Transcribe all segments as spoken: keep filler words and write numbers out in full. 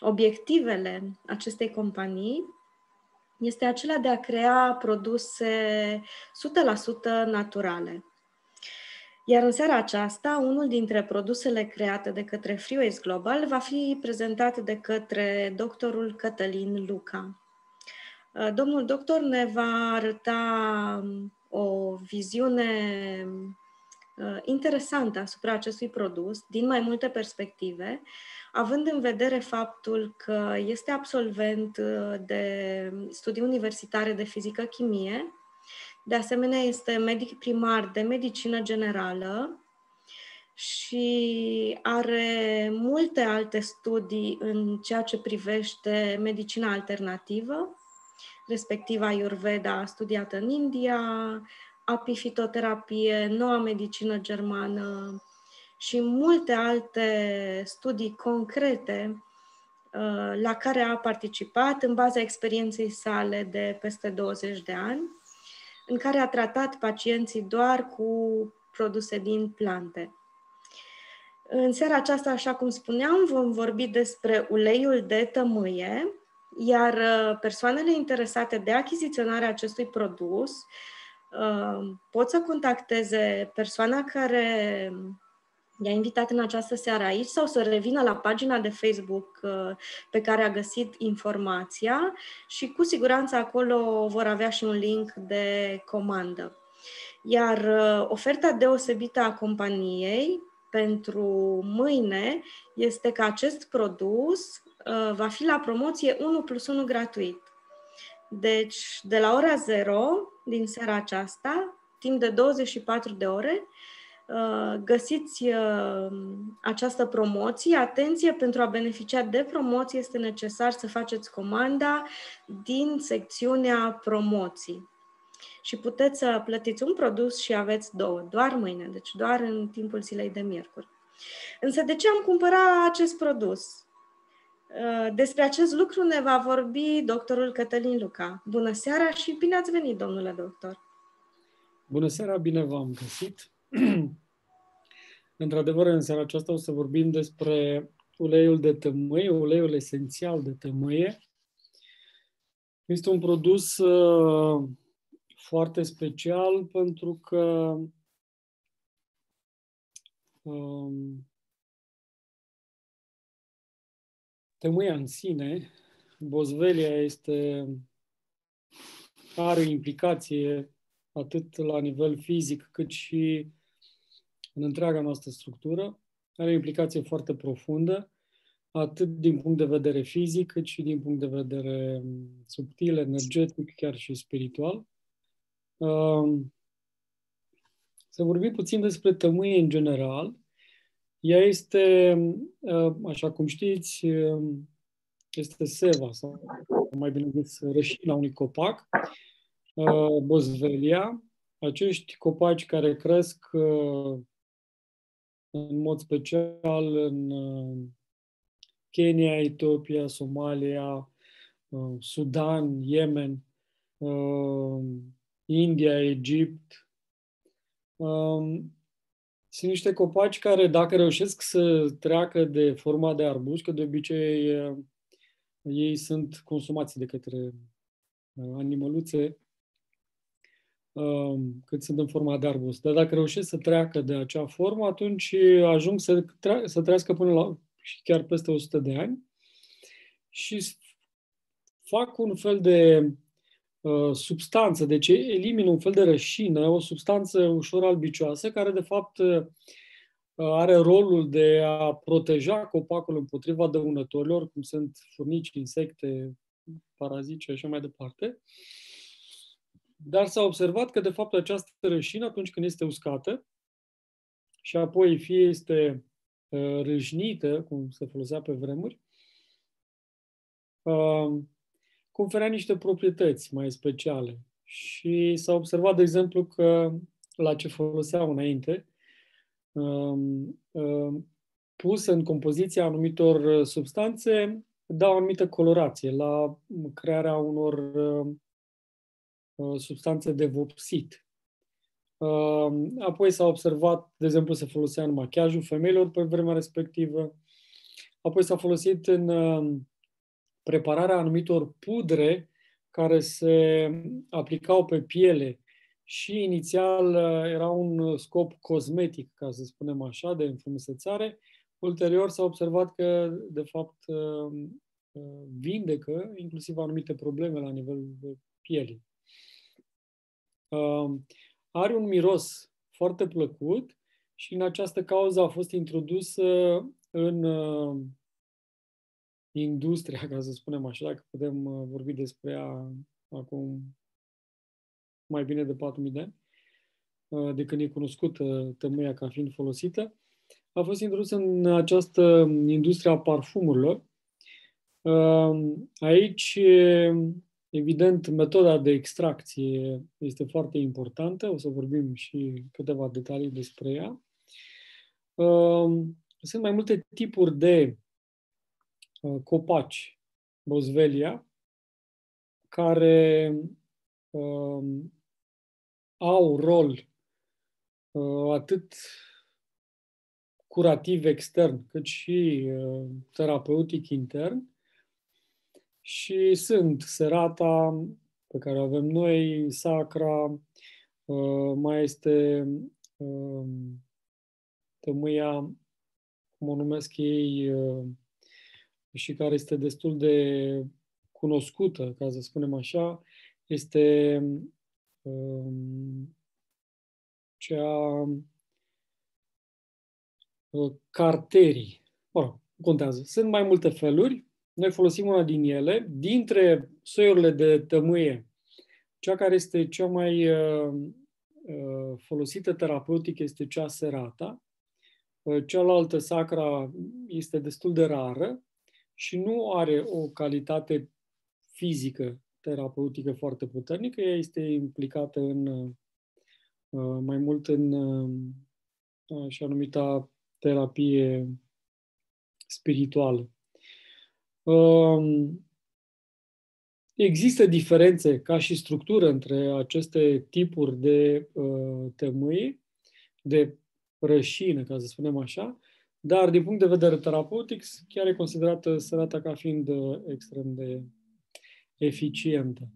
obiectivele acestei companii este acela de a crea produse o sută la sută naturale. Iar în seara aceasta, unul dintre produsele create de către Freeways Global va fi prezentat de către doctorul Cătălin Luca. Domnul doctor ne va arăta o viziune interesantă asupra acestui produs, din mai multe perspective, având în vedere faptul că este absolvent de studii universitare de fizică-chimie, de asemenea este medic primar de medicină generală și are multe alte studii în ceea ce privește medicina alternativă, respectiv Ayurveda studiată în India, apifitoterapie, noua medicină germană și multe alte studii concrete la care a participat în baza experienței sale de peste douăzeci de ani, în care a tratat pacienții doar cu produse din plante. În seara aceasta, așa cum spuneam, vom vorbi despre uleiul de tămâie, iar persoanele interesate de achiziționarea acestui produs pot să contacteze persoana care i-a invitat în această seară aici sau să revină la pagina de Facebook pe care a găsit informația și cu siguranță acolo vor avea și un link de comandă. Iar oferta deosebită a companiei pentru mâine este că acest produs va fi la promoție unu plus unu gratuit. Deci, de la ora zero din seara aceasta, timp de douăzeci și patru de ore, găsiți această promoție. Atenție, pentru a beneficia de promoție este necesar să faceți comanda din secțiunea promoții. Și puteți să plătiți un produs și aveți două, doar mâine, deci doar în timpul zilei de miercuri. Însă de ce am cumpărat acest produs? Despre acest lucru ne va vorbi doctorul Cătălin Luca. Bună seara și bine ați venit, domnule doctor! Bună seara, bine v-am găsit! Într-adevăr, în seara aceasta o să vorbim despre uleiul de tămâie, uleiul esențial de tămâie. Este un produs uh, foarte special pentru că uh, tămâia în sine, bozvelia, este, are implicație atât la nivel fizic cât și în întreaga noastră structură, are o implicație foarte profundă, atât din punct de vedere fizic, cât și din punct de vedere subtil, energetic, chiar și spiritual. Să vorbim puțin despre tămâie în general. Ea este, așa cum știți, este seva, sau mai bine zis, rășina unui copac, bozvelia. Acești copaci care cresc în mod special în Kenya, Etiopia, Somalia, Sudan, Yemen, India, Egipt. Sunt niște copaci care, dacă reușesc să treacă de forma de arbust, că de obicei ei sunt consumați de către animăluțe, cât sunt în forma de arbust. Dar dacă reușesc să treacă de acea formă, atunci ajung să, tre- să trăiască până la și chiar peste o sută de ani și fac un fel de uh, substanță, deci elimină un fel de rășină, o substanță ușor albicioasă, care de fapt uh, are rolul de a proteja copacul împotriva dăunătorilor, cum sunt furnici, insecte, paraziți și așa mai departe. Dar s-a observat că, de fapt, această rășină, atunci când este uscată și apoi fie este uh, râșnită, cum se folosea pe vremuri, uh, conferea niște proprietăți mai speciale. Și s-a observat, de exemplu, că la ce foloseau înainte, uh, uh, pusă în compoziția anumitor substanțe, dau o anumită colorație la crearea unor uh, substanțe de vopsit. Apoi s-a observat, de exemplu, se folosea în machiajul femeilor pe vremea respectivă. Apoi s-a folosit în prepararea anumitor pudre care se aplicau pe piele și inițial era un scop cosmetic, ca să spunem așa, de înfrumusețare. Ulterior s-a observat că, de fapt, vindecă inclusiv anumite probleme la nivelul pielii. Are un miros foarte plăcut și în această cauză a fost introdusă în industria, ca să spunem așa, dacă putem vorbi despre ea acum mai bine de patru mii de ani, de când e cunoscută tămâia ca fiind folosită, a fost introdusă în această industrie a parfumurilor. Aici, evident, metoda de extracție este foarte importantă, o să vorbim și câteva detalii despre ea. Sunt mai multe tipuri de copaci Boswellia care um, au rol uh, atât curativ extern cât și uh, terapeutic intern și sunt serata pe care o avem noi, sacra, uh, mai este uh, tămâia, cum o numesc ei, uh, și care este destul de cunoscută, ca să spunem așa, este um, cea uh, carterii. Bun, contează. Sunt mai multe feluri. Noi folosim una din ele. Dintre soiurile de tămâie, cea care este cea mai uh, uh, folosită terapeutic este cea serata. Uh, cealaltă, sacra, este destul de rară și nu are o calitate fizică, terapeutică foarte puternică. Ea este implicată în, mai mult în așa numita terapie spirituală. Există diferențe ca și structură între aceste tipuri de tămâie, de rășină, ca să spunem așa, dar, din punct de vedere terapeutic, chiar e considerată serata ca fiind extrem de eficientă.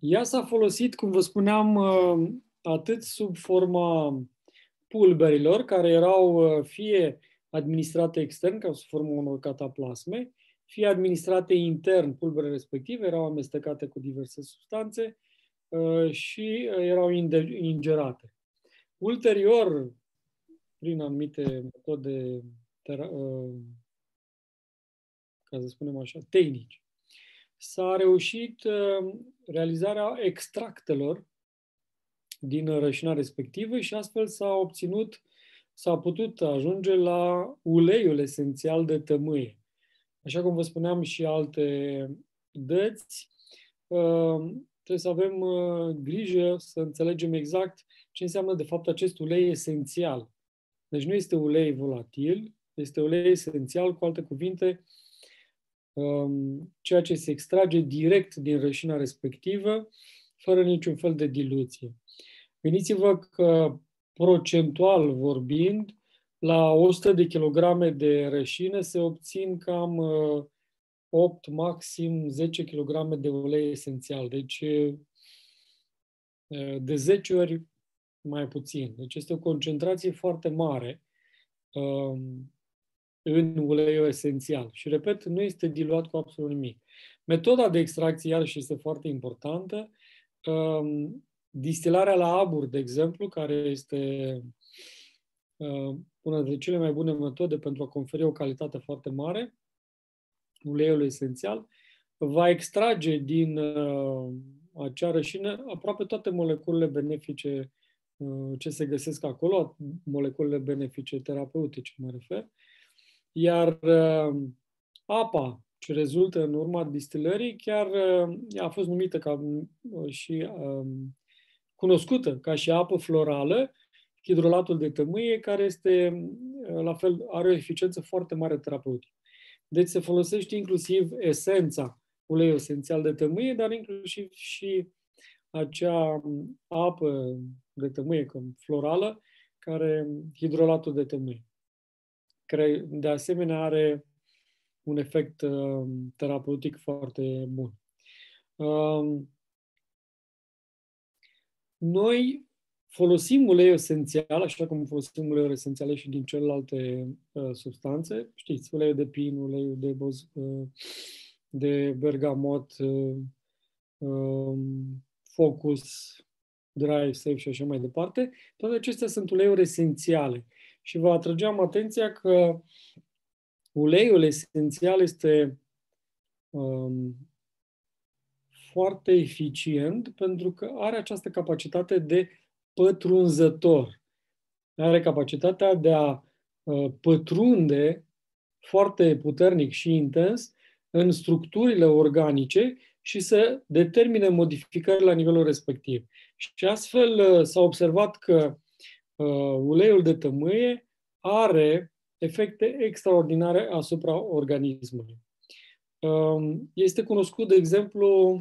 Ea s-a folosit, cum vă spuneam, atât sub forma pulberilor, care erau fie administrate extern, ca sub forma unor cataplasme, fie administrate intern. Pulberele respective erau amestecate cu diverse substanțe și erau ingerate. Ulterior, prin anumite metode, ca să spunem așa, tehnici, s-a reușit realizarea extractelor din rășina respectivă și astfel s-a obținut, s-a putut ajunge la uleiul esențial de tămâie. Așa cum vă spuneam și alte dăți, trebuie să avem grijă să înțelegem exact ce înseamnă, de fapt, acest ulei esențial. Deci nu este ulei volatil, este ulei esențial, cu alte cuvinte, ceea ce se extrage direct din rășina respectivă, fără niciun fel de diluție. Gândiți-vă că, procentual vorbind, la o sută de kilograme de rășină se obțin cam opt, maxim zece kilograme de ulei esențial. Deci, de zece ori mai puțin. Deci este o concentrație foarte mare um, în uleiul esențial. Și, repet, nu este diluat cu absolut nimic. Metoda de extracție, iarăși, este foarte importantă. Um, distilarea la abur, de exemplu, care este uh, una dintre cele mai bune metode pentru a conferi o calitate foarte mare uleiul esențial, va extrage din uh, acea rășină aproape toate moleculele benefice ce se găsesc acolo, moleculele benefice terapeutice, mă refer, iar apa ce rezultă în urma distilării chiar a fost numită ca și cunoscută ca și apă florală, hidrolatul de tămâie, care este, la fel, are o eficiență foarte mare terapeutică. Deci se folosește inclusiv esența, uleiul esențial de tămâie, dar inclusiv și acea apă de tămâie, florală, care hidrolatul de tămâie. de asemenea are un efect terapeutic foarte bun. Noi folosim uleiul esențial, așa cum folosim uleiuri esențiale și din celelalte uh, substanțe. Știți, uleiul de pin, uleiul de, boz, uh, de bergamot, uh, um, focus, dry, safe și așa mai departe. Toate acestea sunt uleiuri esențiale. Și vă atrăgeam atenția că uleiul esențial este um, foarte eficient pentru că are această capacitate de pătrunzător. Are capacitatea de a uh, pătrunde foarte puternic și intens în structurile organice și să determine modificări la nivelul respectiv. Și astfel uh, s-a observat că uh, uleiul de tămâie are efecte extraordinare asupra organismului. Uh, este cunoscut, de exemplu,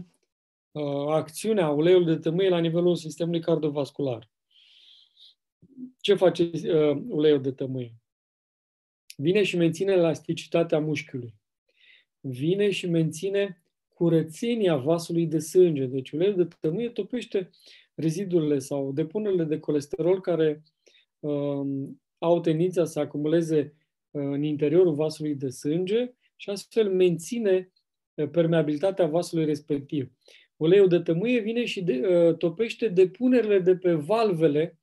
acțiunea uleiului de tămâie la nivelul sistemului cardiovascular. Ce face uh, uleiul de tămâie? Vine și menține elasticitatea mușchiului. Vine și menține curățenia vasului de sânge. Deci uleiul de tămâie topește rezidurile sau depunerile de colesterol care uh, au tendința să acumuleze uh, în interiorul vasului de sânge și astfel menține uh, permeabilitatea vasului respectiv. Uleiul de tămâie vine și de, uh, topește depunerile de pe valvele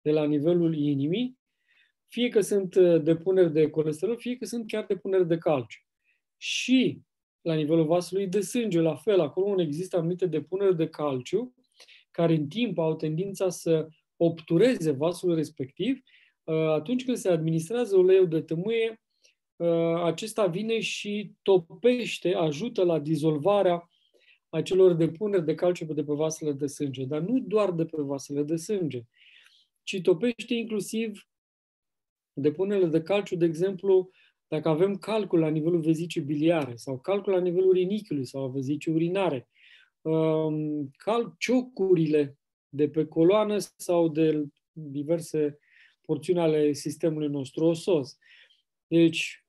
de la nivelul inimii, fie că sunt uh, depuneri de colesterol, fie că sunt chiar depuneri de calciu. Și la nivelul vasului de sânge, la fel, acolo unde există anumite depuneri de calciu, care în timp au tendința să obtureze vasul respectiv, uh, atunci când se administrează uleiul de tămâie, uh, acesta vine și topește, ajută la dizolvarea acelor depuneri de calciu de pe vasele de sânge, dar nu doar de pe vasele de sânge, ci topește inclusiv depunerile de calciu, de exemplu, dacă avem calcul la nivelul vezicii biliare sau calcul la nivelul rinichiului sau vezicii urinare, cal ciocurile de pe coloană sau de diverse porțiuni ale sistemului nostru osos. Deci,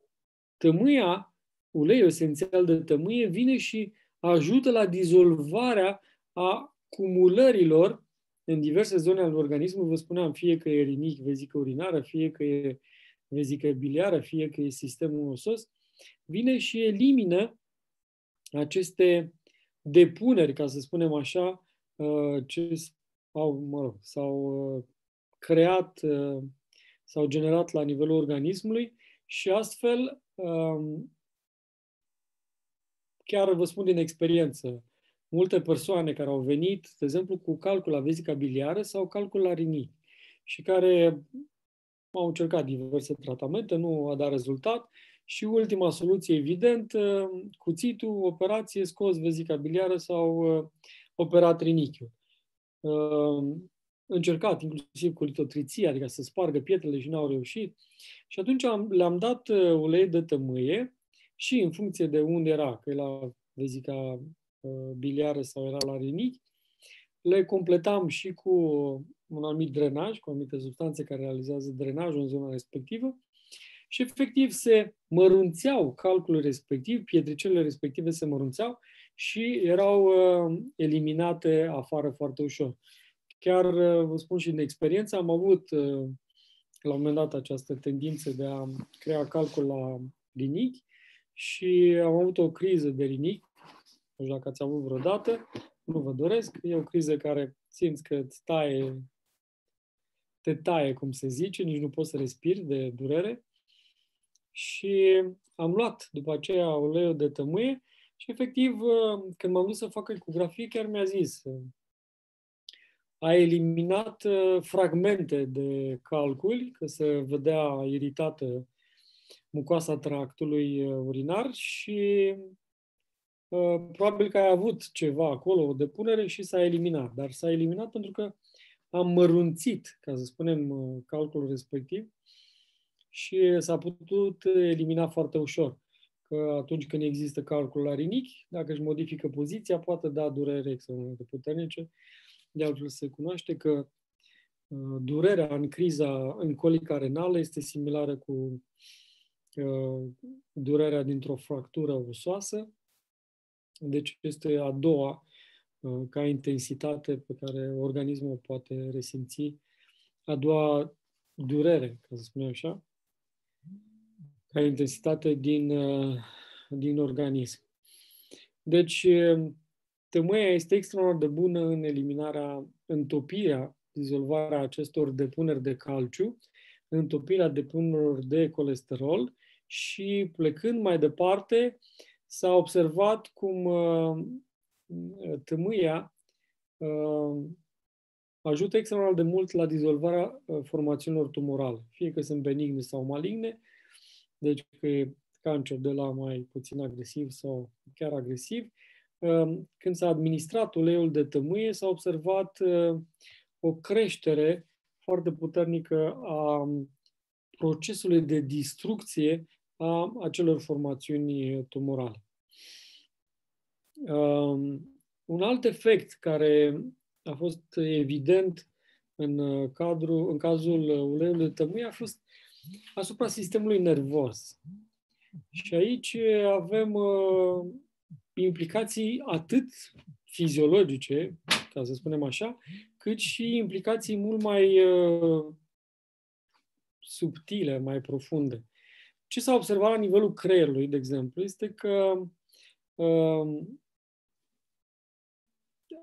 tămâia, uleiul esențial de tămâie, vine și ajută la dizolvarea acumulărilor în diverse zone ale organismului. Vă spuneam, fie că e rinichi, vezică urinară, fie că e vezică biliară, fie că e sistemul osos, vine și elimină aceste depuneri, ca să spunem așa, ce au, mă rog, s-au creat, s-au generat la nivelul organismului și astfel chiar vă spun din experiență, multe persoane care au venit, de exemplu, cu calcul la vezica biliară sau calcul la rinichi și care au încercat diverse tratamente, nu a dat rezultat și ultima soluție, evident, cuțitul, operație, scos vezica biliară sau operat rinichiul. Încercat inclusiv cu litotriție, adică să spargă pietrele și n-au reușit și atunci le-am dat ulei de tămâie și în funcție de unde era, că la vezica biliară sau era la rinichi, le completam și cu un anumit drenaj, cu anumite substanțe care realizează drenajul în zona respectivă și efectiv se mărunțeau calculul respectiv, pietricele respective se mărunțeau și erau eliminate afară foarte ușor. Chiar vă spun și din experiență, am avut la un moment dat această tendință de a crea calcul la rinichi și am avut o criză de rinichi, nu știu dacă ați avut vreodată, nu vă doresc, e o criză care simți că îți taie, te taie, cum se zice, nici nu poți să respiri de durere și am luat după aceea uleiul de tămâie și efectiv când m-am dus să fac ecografie chiar mi-a zis a eliminat fragmente de calculi, că se vedea iritată mucoasa tractului urinar și uh, probabil că ai avut ceva acolo, o depunere și s-a eliminat. Dar s-a eliminat pentru că am mărunțit, ca să spunem, calculul respectiv și s-a putut elimina foarte ușor. Că atunci când există calcul la rinichi, dacă își modifică poziția, poate da durere extrem de puternice. De altfel se cunoaște că uh, durerea în criza, în colica renală este similară cu durerea dintr-o fractură osoasă. Deci este a doua ca intensitate pe care organismul o poate resimți, a doua durere, ca să spunem așa, ca intensitate din, din organism. Deci, tămâia este extraordinar de bună în eliminarea, întopirea, dizolvarea acestor depuneri de calciu, întopirea depunerilor de colesterol și, plecând mai departe, s-a observat cum tămâia ajută extraordinar de mult la dizolvarea formațiunilor tumorale, fie că sunt benigne sau maligne, deci că e cancer de la mai puțin agresiv sau chiar agresiv. Când s-a administrat uleiul de tămâie, s-a observat o creștere foarte puternică a procesului de distrucție a acelor formațiuni tumorale. Un alt efect care a fost evident în, cadru, în cazul uleiului de tămâie a fost asupra sistemului nervos. Și aici avem uh, implicații atât fiziologice, ca să spunem așa, cât și implicații mult mai uh, subtile, mai profunde. Ce s-a observat la nivelul creierului, de exemplu, este că uh,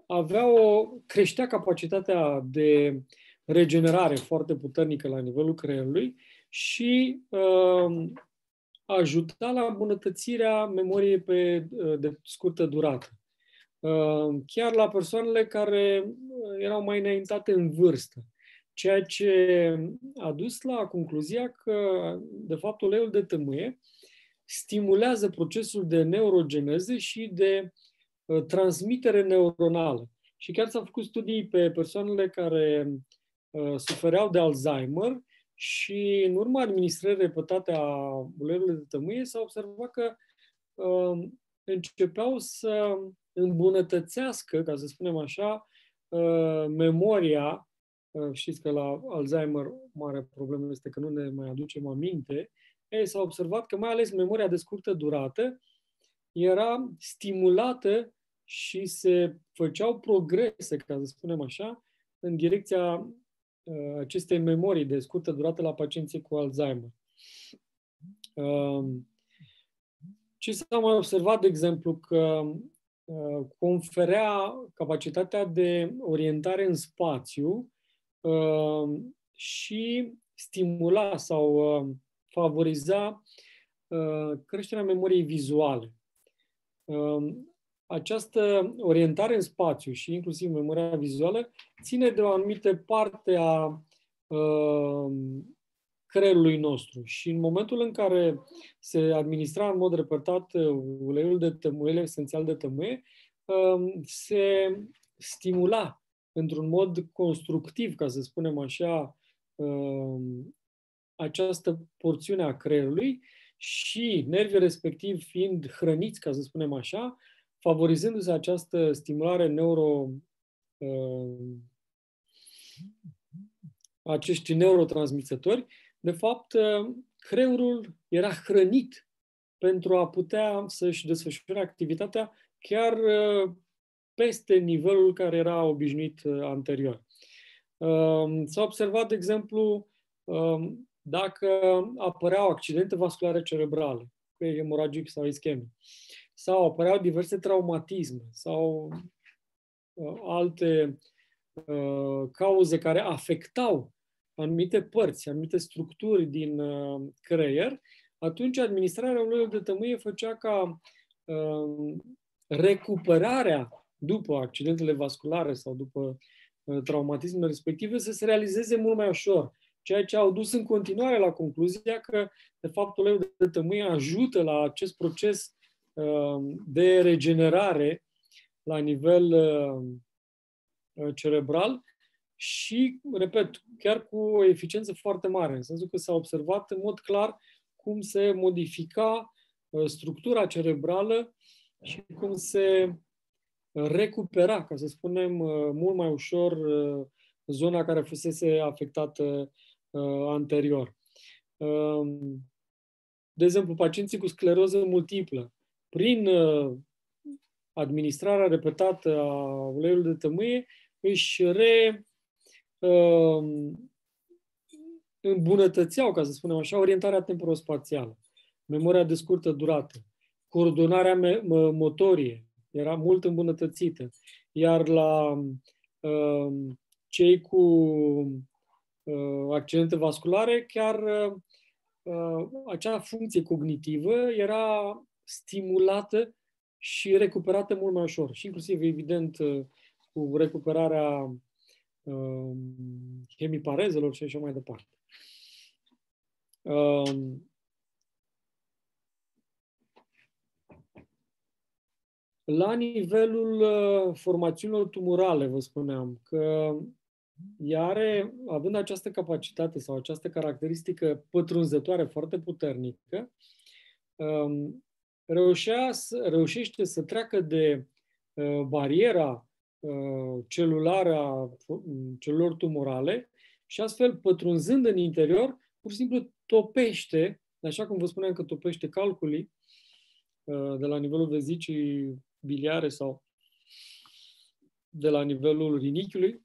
avea o, creștea capacitatea de regenerare foarte puternică la nivelul creierului și uh, ajuta la îmbunătățirea memoriei pe de scurtă durată. Chiar la persoanele care erau mai înaintate în vârstă. Ceea ce a dus la concluzia că, de fapt, uleiul de tămâie stimulează procesul de neurogeneză și de transmitere neuronală. Și chiar s-au făcut studii pe persoanele care sufereau de Alzheimer și în urma administrării repetate a uleiului de tămâie s-a observat că uh, începeau să îmbunătățească, ca să spunem așa, uh, memoria. Uh, știți că la Alzheimer mare problemă este că nu ne mai aducem aminte. Ei, s-a observat că mai ales memoria de scurtă durată era stimulată și se făceau progrese, ca să spunem așa, în direcția aceste memorii de scurtă durată la pacienții cu Alzheimer. Ce s-a mai observat, de exemplu, că conferea capacitatea de orientare în spațiu și stimula sau favoriza creșterea memoriei vizuale. Această orientare în spațiu și inclusiv memoria vizuală ține de o anumită parte a uh, creierului nostru. Și în momentul în care se administra în mod repetat uleiul de tămâie, esențial de tămâie, uh, se stimula într-un mod constructiv, ca să spunem așa, uh, această porțiune a creierului și nervii respectiv fiind hrăniți, ca să spunem așa, favorizându-se această stimulare neuro, acești neurotransmițători, de fapt, creierul era hrănit pentru a putea să-și desfășoare activitatea chiar peste nivelul care era obișnuit anterior. S-a observat, de exemplu, dacă apăreau accidente vasculare cerebrale, hemoragic sau ischemic, sau apăreau diverse traumatisme sau uh, alte uh, cauze care afectau anumite părți, anumite structuri din uh, creier, atunci administrarea uleiului de tămâie făcea ca uh, recuperarea după accidentele vasculare sau după uh, traumatismele respective să se realizeze mult mai ușor, ceea ce au dus în continuare la concluzia că, de fapt, uleiul de tămâie ajută la acest proces de regenerare la nivel cerebral și, repet, chiar cu o eficiență foarte mare, în sensul că s-a observat în mod clar cum se modifica structura cerebrală și cum se recupera, ca să spunem, mult mai ușor zona care fusese afectată anterior. de exemplu, pacienții cu scleroză multiplă, prin administrarea repetată a uleiului de tămâie, își re îmbunătățeau, ca să spunem așa, orientarea temporospațială, memoria de scurtă durată, coordonarea motorie era mult îmbunătățită, iar la uh, cei cu uh, accidente vasculare, chiar uh, acea funcție cognitivă era stimulată și recuperată mult mai ușor. Și inclusiv, evident, uh, cu recuperarea uh, hemiparezelor și așa mai departe. Uh, La nivelul formațiunilor tumorale, vă spuneam că ea are, având această capacitate sau această caracteristică pătrunzătoare foarte puternică, reușește să treacă de bariera celulară a celor tumorale și astfel, pătrunzând în interior, pur și simplu topește, așa cum vă spuneam că topește calculii de la nivelul vezicii biliare sau de la nivelul rinichiului,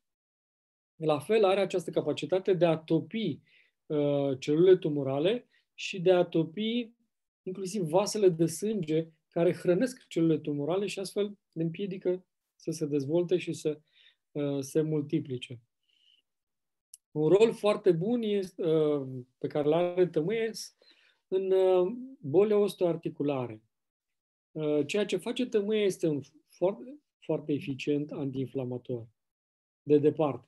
la fel are această capacitate de a topi uh, celulele tumorale și de a topi inclusiv vasele de sânge care hrănesc celulele tumorale și astfel le împiedică să se dezvolte și să uh, se multiplice. Un rol foarte bun este, uh, pe care îl are tămâie în uh, bolile osteoarticulare. Ceea ce face tămâie este un foarte, foarte eficient antiinflamator, de departe.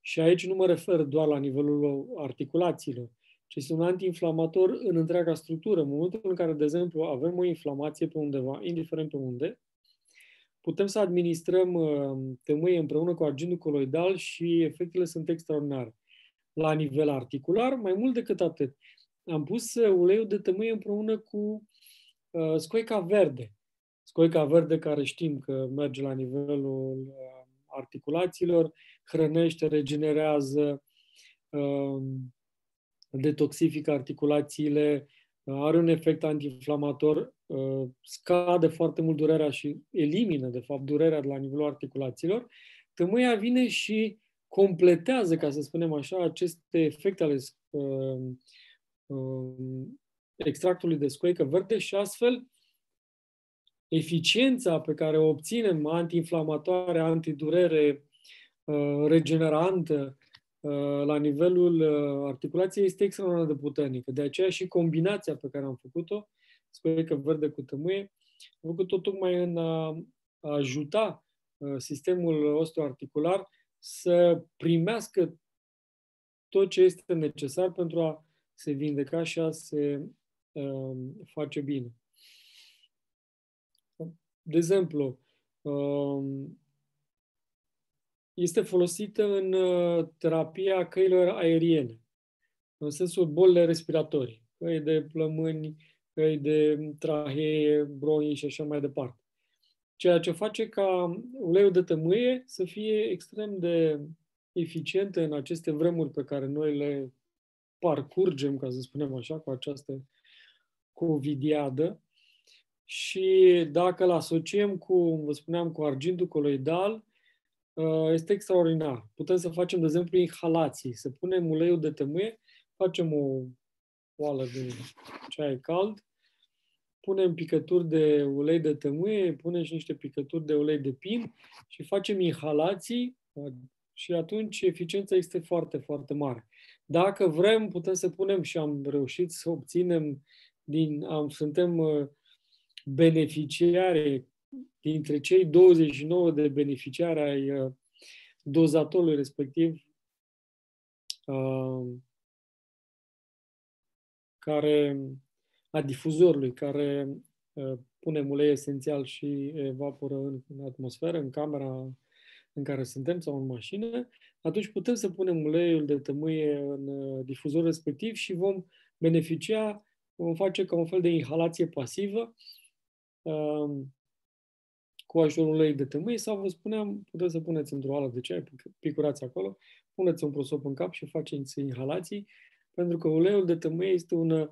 Și aici nu mă refer doar la nivelul articulațiilor, ci este un antiinflamator în întreaga structură. În momentul în care, de exemplu, avem o inflamație pe undeva, indiferent pe unde, putem să administrăm tămâie împreună cu argintul coloidal și efectele sunt extraordinare. La nivel articular, mai mult decât atât, am pus uleiul de tămâie împreună cu scoica verde. Scoica verde care știm că merge la nivelul articulațiilor, hrănește, regenerează, detoxifică articulațiile, are un efect antiinflamator, scade foarte mult durerea și elimină, de fapt, durerea de la nivelul articulațiilor. Tămâia vine și completează, ca să spunem așa, aceste efecte ale extractului de scoică verde și astfel eficiența pe care o obținem, antiinflamatoare, antidurere, regenerantă, la nivelul articulației este extraordinar de puternică. De aceea și combinația pe care am făcut-o, scoică verde cu tămâie, am făcut-o tocmai în a ajuta sistemul osteoarticular să primească tot ce este necesar pentru a se vindeca și a se uh, face bine. De exemplu, uh, este folosită în uh, terapia căilor aeriene, în sensul bolile respiratorii, căi de plămâni, căi de trahee, bronhii și așa mai departe. Ceea ce face ca uleiul de tămâie să fie extrem de eficient în aceste vremuri pe care noi le parcurgem, ca să spunem așa, cu această covidiadă și dacă îl asociem cu, vă spuneam, cu argintul coloidal, este extraordinar. Putem să facem, de exemplu, inhalații. Să punem uleiul de tămâie, facem o oală de ceai cald, punem picături de ulei de tămâie, punem și niște picături de ulei de pin și facem inhalații și atunci eficiența este foarte, foarte mare. Dacă vrem, putem să punem și am reușit să obținem, din, am, suntem beneficiari dintre cei douăzeci și nouă de beneficiari ai dozatorului respectiv, care, a difuzorului, care pune ulei esențial și evaporă în atmosferă, în camera în care suntem sau în mașină, atunci putem să punem uleiul de tămâie în difuzorul respectiv și vom beneficia, vom face ca un fel de inhalație pasivă uh, cu ajutorul uleiului de tămâie sau, vă spuneam, puteți să puneți într-o oală de ceai, picurați acolo, puneți un prosop în cap și faceți inhalații pentru că uleiul de tămâie este un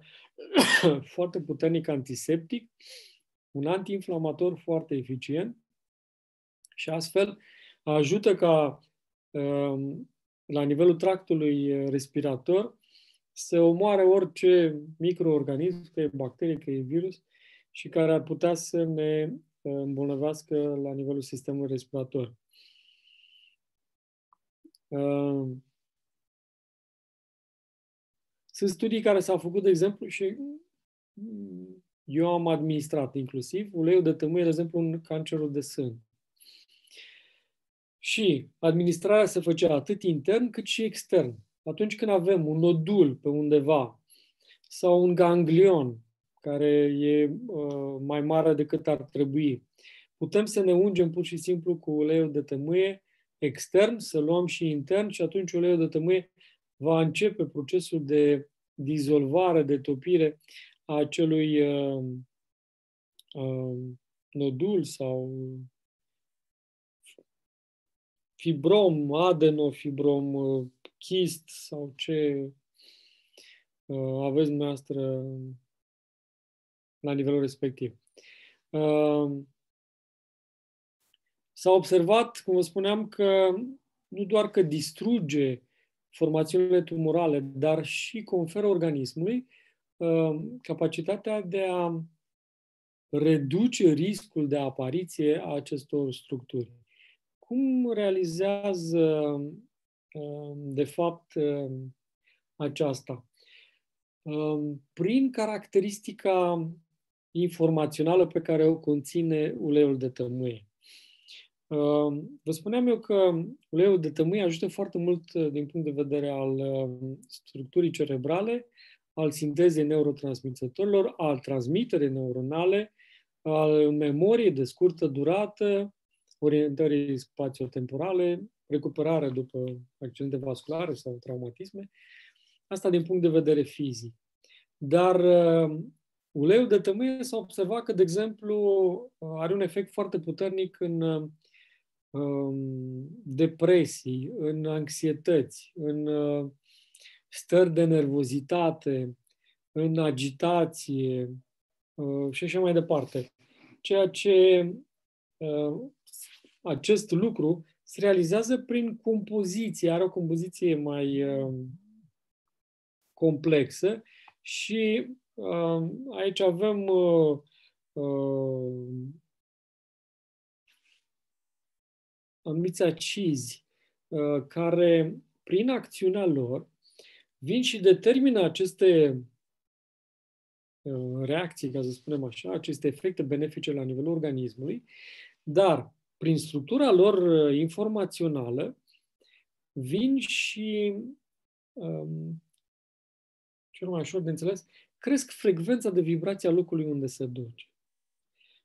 foarte puternic antiseptic, un antiinflamator foarte eficient și astfel ajută ca la nivelul tractului respirator să omoare orice microorganism, că e bacterie, că e virus, și care ar putea să ne îmbolnăvească la nivelul sistemului respirator. Sunt studii care s-au făcut, de exemplu, și eu am administrat inclusiv uleiul de tămâie, de exemplu, în cancerul de sân. Și administrarea se făcea atât intern cât și extern. Atunci când avem un nodul pe undeva sau un ganglion care e uh, mai mare decât ar trebui, putem să ne ungem pur și simplu cu uleiul de tămâie extern, să luăm și intern și atunci uleiul de tămâie va începe procesul de dizolvare, de topire a acelui uh, uh, nodul sau fibrom, adenofibrom, uh, chist sau ce uh, aveți dumneavoastră la nivelul respectiv. Uh, S-a observat, cum vă spuneam, că nu doar că distruge formațiunile tumorale, dar și conferă organismului uh, capacitatea de a reduce riscul de apariție a acestor structuri. Cum realizează, uh, de fapt, uh, aceasta? Uh, prin caracteristica informațională pe care o conține uleiul de tămâie. Vă spuneam eu că uleiul de tămâie ajută foarte mult din punct de vedere al structurii cerebrale, al sintezei neurotransmițătorilor, al transmiterii neuronale, al memoriei de scurtă durată, orientării spațiotemporale, recuperare după accidente vasculare sau traumatisme. Asta din punct de vedere fizic. Dar uleiul de tămâie s-a observat că, de exemplu, are un efect foarte puternic în depresii, în anxietăți, în stări de nervozitate, în agitație și așa mai departe. Ceea ce acest lucru se realizează prin compoziție, are o compoziție mai complexă și aici avem anumiți acizi care, prin acțiunea lor, vin și determină aceste reacții, ca să spunem așa, aceste efecte benefice la nivelul organismului, dar prin structura lor informațională vin și, cel mai ușor de înțeles, cresc frecvența de vibrație a locului unde se duce.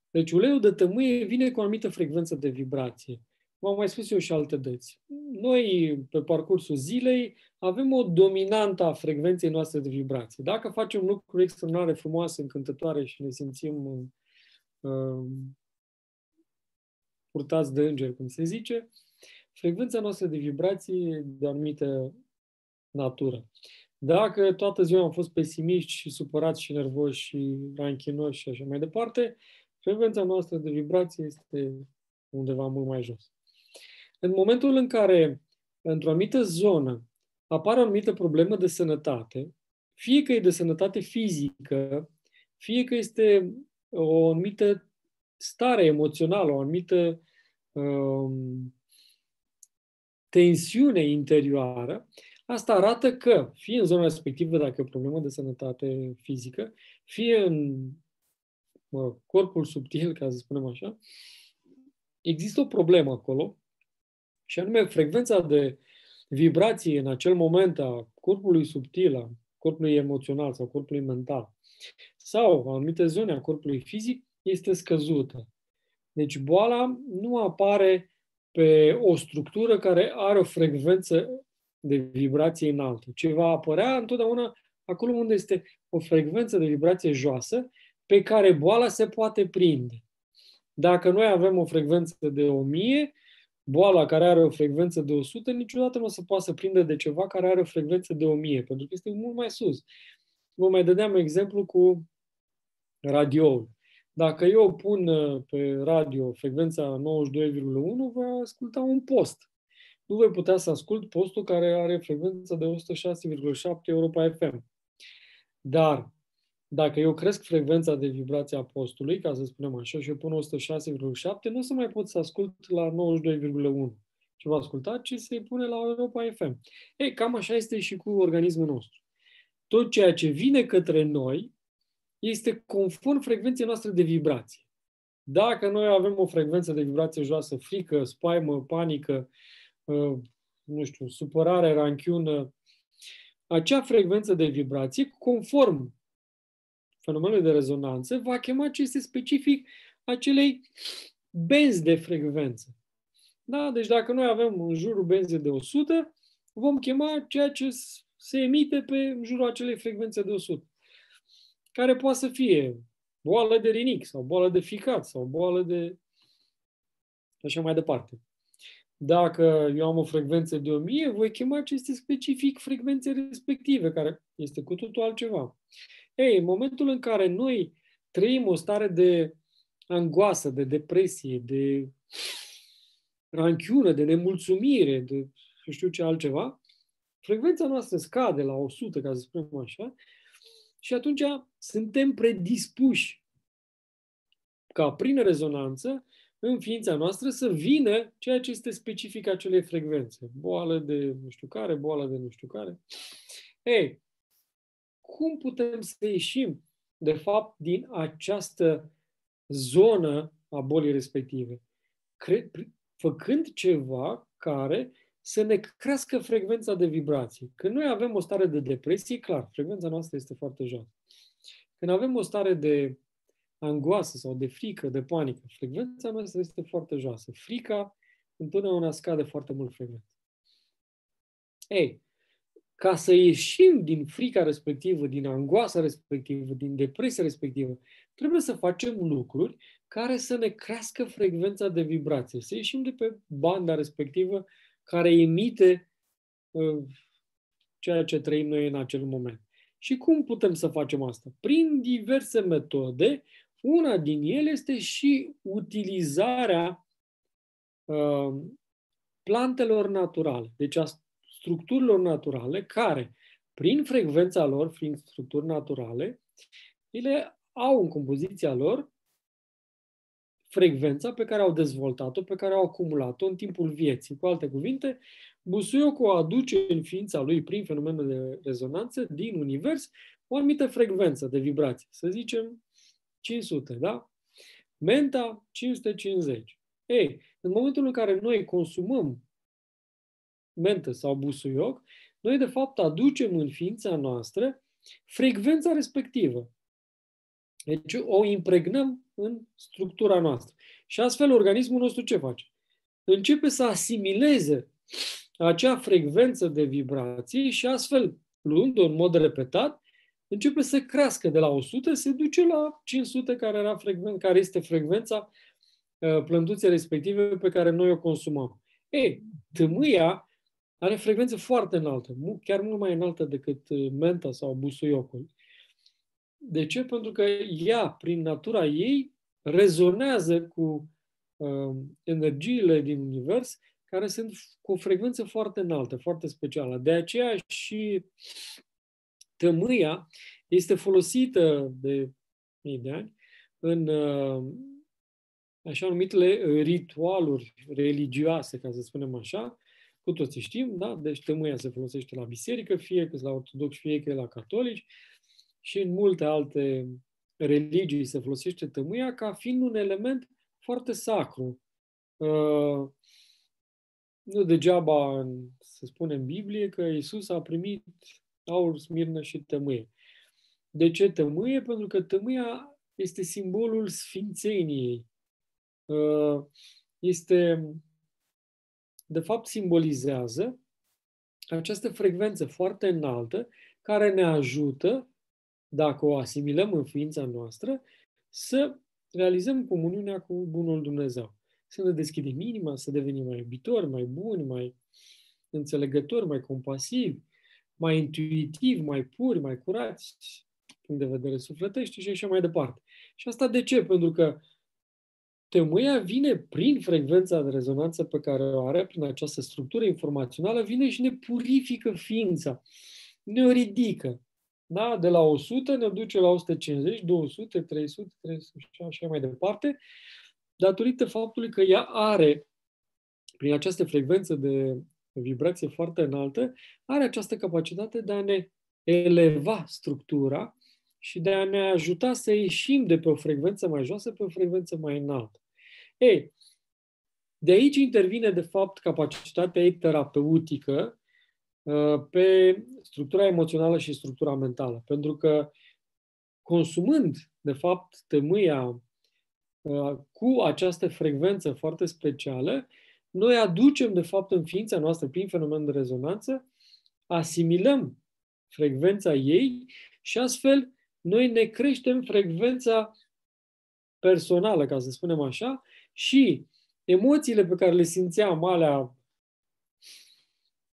Deci uleiul de tămâie vine cu o anumită frecvență de vibrație. V-am mai spus eu și alte dăți. Noi, pe parcursul zilei, avem o dominantă a frecvenței noastre de vibrație. Dacă facem lucruri extraordinare, frumoase, încântătoare și ne simțim uh, purtați de îngeri, cum se zice, frecvența noastră de vibrație de anumită natură. Dacă toată ziua am fost pesimiști și supărați și nervoși și ranchinoși și așa mai departe, frecvența noastră de vibrație este undeva mult mai jos. În momentul în care, într-o anumită zonă, apare o anumită problemă de sănătate, fie că e de sănătate fizică, fie că este o anumită stare emoțională, o anumită um, tensiune interioară, asta arată că, fie în zona respectivă, dacă e o problemă de sănătate fizică, fie în mă, corpul subtil, ca să spunem așa, există o problemă acolo și anume frecvența de vibrație în acel moment a corpului subtil, a corpului emoțional sau corpului mental sau anumite zone a corpului fizic este scăzută. Deci boala nu apare pe o structură care are o frecvență de vibrație înaltă, ci va apărea întotdeauna acolo unde este o frecvență de vibrație joasă pe care boala se poate prinde. Dacă noi avem o frecvență de o mie, boala care are o frecvență de o sută niciodată nu o să poată să prindă de ceva care are o frecvență de o mie, pentru că este mult mai sus. Vă mai dădeam exemplu cu radioul. Dacă eu pun pe radio frecvența nouăzeci și doi virgulă unu, voi asculta un post. Nu voi putea să ascult postul care are frecvența de o sută șase virgulă șapte Europa F M. Dar dacă eu cresc frecvența de vibrație a postului, ca să spunem așa, și eu pun o sută șase virgulă șapte, nu o să mai pot să ascult la nouăzeci și doi virgulă unu. Ce va asculta? Ce se pune la Europa F M. Ei, cam așa este și cu organismul nostru. Tot ceea ce vine către noi este conform frecvenței noastre de vibrație. Dacă noi avem o frecvență de vibrație joasă, frică, spaimă, panică, nu știu, supărare, ranchiună, acea frecvență de vibrație, conform fenomenului de rezonanță, va chema ce este specific acelei benzi de frecvență. Da? Deci dacă noi avem în jurul benzii de o sută, vom chema ceea ce se emite pe în jurul acelei frecvențe de o sută, care poate să fie boală de rinic sau boală de ficat sau boală de așa mai departe. Dacă eu am o frecvență de o mie, voi chema ce este specific frecvențe respective, care este cu totul altceva. Ei, în momentul în care noi trăim o stare de angoasă, de depresie, de ranchiună, de nemulțumire, de știu ce altceva, frecvența noastră scade la o sută, ca să spunem așa, și atunci suntem predispuși ca prin rezonanță în ființa noastră să vină ceea ce este specific acelei frecvențe. Boală de nu știu care, boală de nu știu care. Ei, cum putem să ieșim, de fapt, din această zonă a bolii respective? Cre- făcând ceva care să ne crească frecvența de vibrații. Când noi avem o stare de depresie, clar, frecvența noastră este foarte joasă. Când avem o stare de angoasă sau de frică, de panică, frecvența noastră este foarte joasă. Frica întotdeauna scade foarte mult frecvența. Ei, ca să ieșim din frica respectivă, din angoasa respectivă, din depresia respectivă, trebuie să facem lucruri care să ne crească frecvența de vibrație, să ieșim de pe banda respectivă care emite uh, ceea ce trăim noi în acel moment. Și cum putem să facem asta? Prin diverse metode, una din ele este și utilizarea uh, plantelor naturale, deci a structurilor naturale, care, prin frecvența lor, prin structuri naturale, ele au în compoziția lor frecvența pe care au dezvoltat-o, pe care au acumulat-o în timpul vieții. Cu alte cuvinte, busuiocul o aduce în ființa lui, prin fenomenul de rezonanță, din univers, o anumită frecvență de vibrație. Să zicem cinci sute, da? Menta, cinci sute cincizeci. Ei, în momentul în care noi consumăm mentă sau busuioc, noi de fapt aducem în ființa noastră frecvența respectivă. Deci o impregnăm în structura noastră. Și astfel organismul nostru ce face? Începe să asimileze acea frecvență de vibrații și astfel, luând-o în mod repetat, începe să crească de la o sută, se duce la cinci sute, care, era frecven- care este frecvența uh, plânduței respective pe care noi o consumăm. Ei, tămâia are frecvență foarte înaltă, chiar mult mai înaltă decât menta sau busuiocul. De ce? Pentru că ea, prin natura ei, rezonează cu uh, energiile din univers care sunt cu o frecvență foarte înaltă, foarte specială. De aceea și tămâia este folosită de mii de ani în uh, așa numitele ritualuri religioase, ca să spunem așa. Cu toții știm, da? Deci tămâia se folosește la biserică, fie că la ortodoxi, fie că la catolici. Și în multe alte religii se folosește tămâia ca fiind un element foarte sacru. Uh, nu degeaba se spune în Biblie că Iisus a primit aur, smirnă și tămâie. De ce tămâie? Pentru că tămâia este simbolul sfințeniei. Uh, este, de fapt, simbolizează această frecvență foarte înaltă care ne ajută, dacă o asimilăm în ființa noastră, să realizăm comuniunea cu Bunul Dumnezeu. să ne deschidem inima, să devenim mai iubitori, mai buni, mai înțelegători, mai compasivi, mai intuitivi, mai puri, mai curați, punct de vedere sufletește și așa mai departe. Și asta de ce? Pentru că temeia vine prin frecvența de rezonanță pe care o are, prin această structură informațională, vine și ne purifică ființa, ne o ridică. Da? De la o sută ne duce la o sută cincizeci, două sute, trei sute, trei sute și așa mai departe, datorită faptului că ea are, prin această frecvență de vibrație foarte înaltă, are această capacitate de a ne eleva structura și de a ne ajuta să ieșim de pe o frecvență mai joasă pe o frecvență mai înaltă. Ei, de aici intervine, de fapt, capacitatea ei terapeutică pe structura emoțională și structura mentală. Pentru că, consumând, de fapt, tămâia cu această frecvență foarte specială, noi aducem, de fapt, în ființa noastră, prin fenomen de rezonanță, asimilăm frecvența ei și astfel noi ne creștem frecvența personală, ca să spunem așa, și emoțiile pe care le simțeam, alea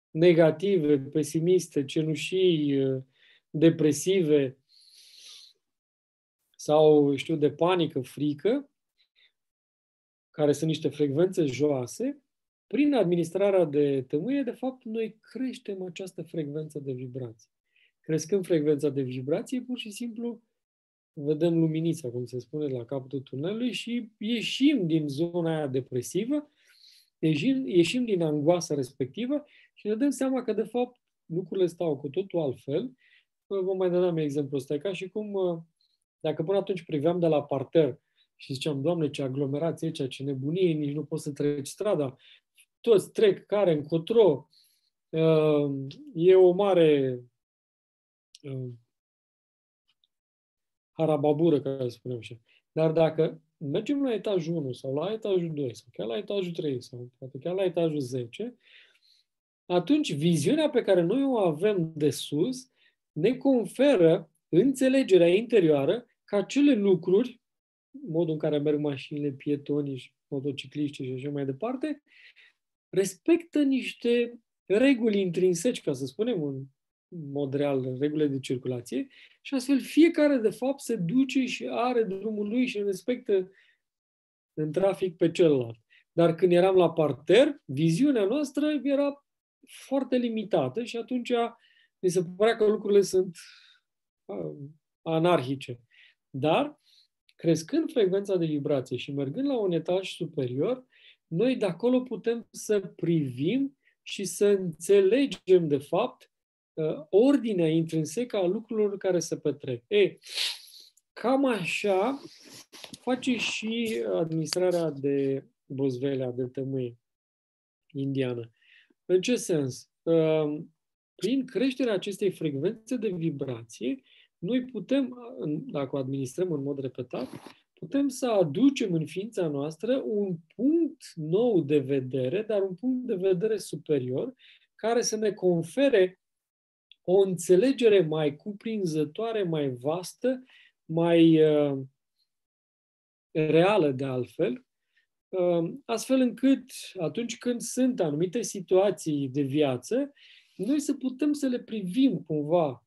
negative, pesimiste, cenușii, depresive sau, știu, de panică, frică, care sunt niște frecvențe joase, prin administrarea de tămâie, de fapt, noi creștem această frecvență de vibrație. Crescând frecvența de vibrație, pur și simplu vedem luminița, cum se spune, la capătul tunelului și ieșim din zona aia depresivă, ieșim, ieșim din angoasa respectivă și ne dăm seama că, de fapt, lucrurile stau cu totul altfel. Vom mai da exemplu ăsta, ca și cum, dacă până atunci priveam de la parter și ziceam, Doamne, ce aglomerație aici, ce nebunie, nici nu poți să treci strada, toți trec care încotro, e o mare harababură, ca să spunem așa. Dar dacă mergem la etajul unu sau la etajul doi sau chiar la etajul trei sau poate chiar la etajul zece, atunci viziunea pe care noi o avem de sus ne conferă înțelegerea interioară că acele lucruri, modul în care merg mașinile, pietonii și motocicliștii și așa mai departe, respectă niște reguli intrinseci, ca să spunem, în mod real, regulile de circulație și astfel fiecare, de fapt, se duce și are drumul lui și respectă în trafic pe celălalt. Dar când eram la parter, viziunea noastră era foarte limitată și atunci mi se părea că lucrurile sunt anarhice. Dar, crescând frecvența de vibrație și mergând la un etaj superior, noi de acolo putem să privim și să înțelegem, de fapt, ordinea intrinsecă a lucrurilor care se petrec. E, cam așa face și administrarea de bozvelea, de tămâie indiană. În ce sens? Prin creșterea acestei frecvențe de vibrație, noi putem, dacă o administrăm în mod repetat, putem să aducem în ființa noastră un punct nou de vedere, dar un punct de vedere superior, care să ne confere o înțelegere mai cuprinzătoare, mai vastă, mai uh, reală de altfel, uh, astfel încât atunci când sunt anumite situații de viață, noi să putem să le privim cumva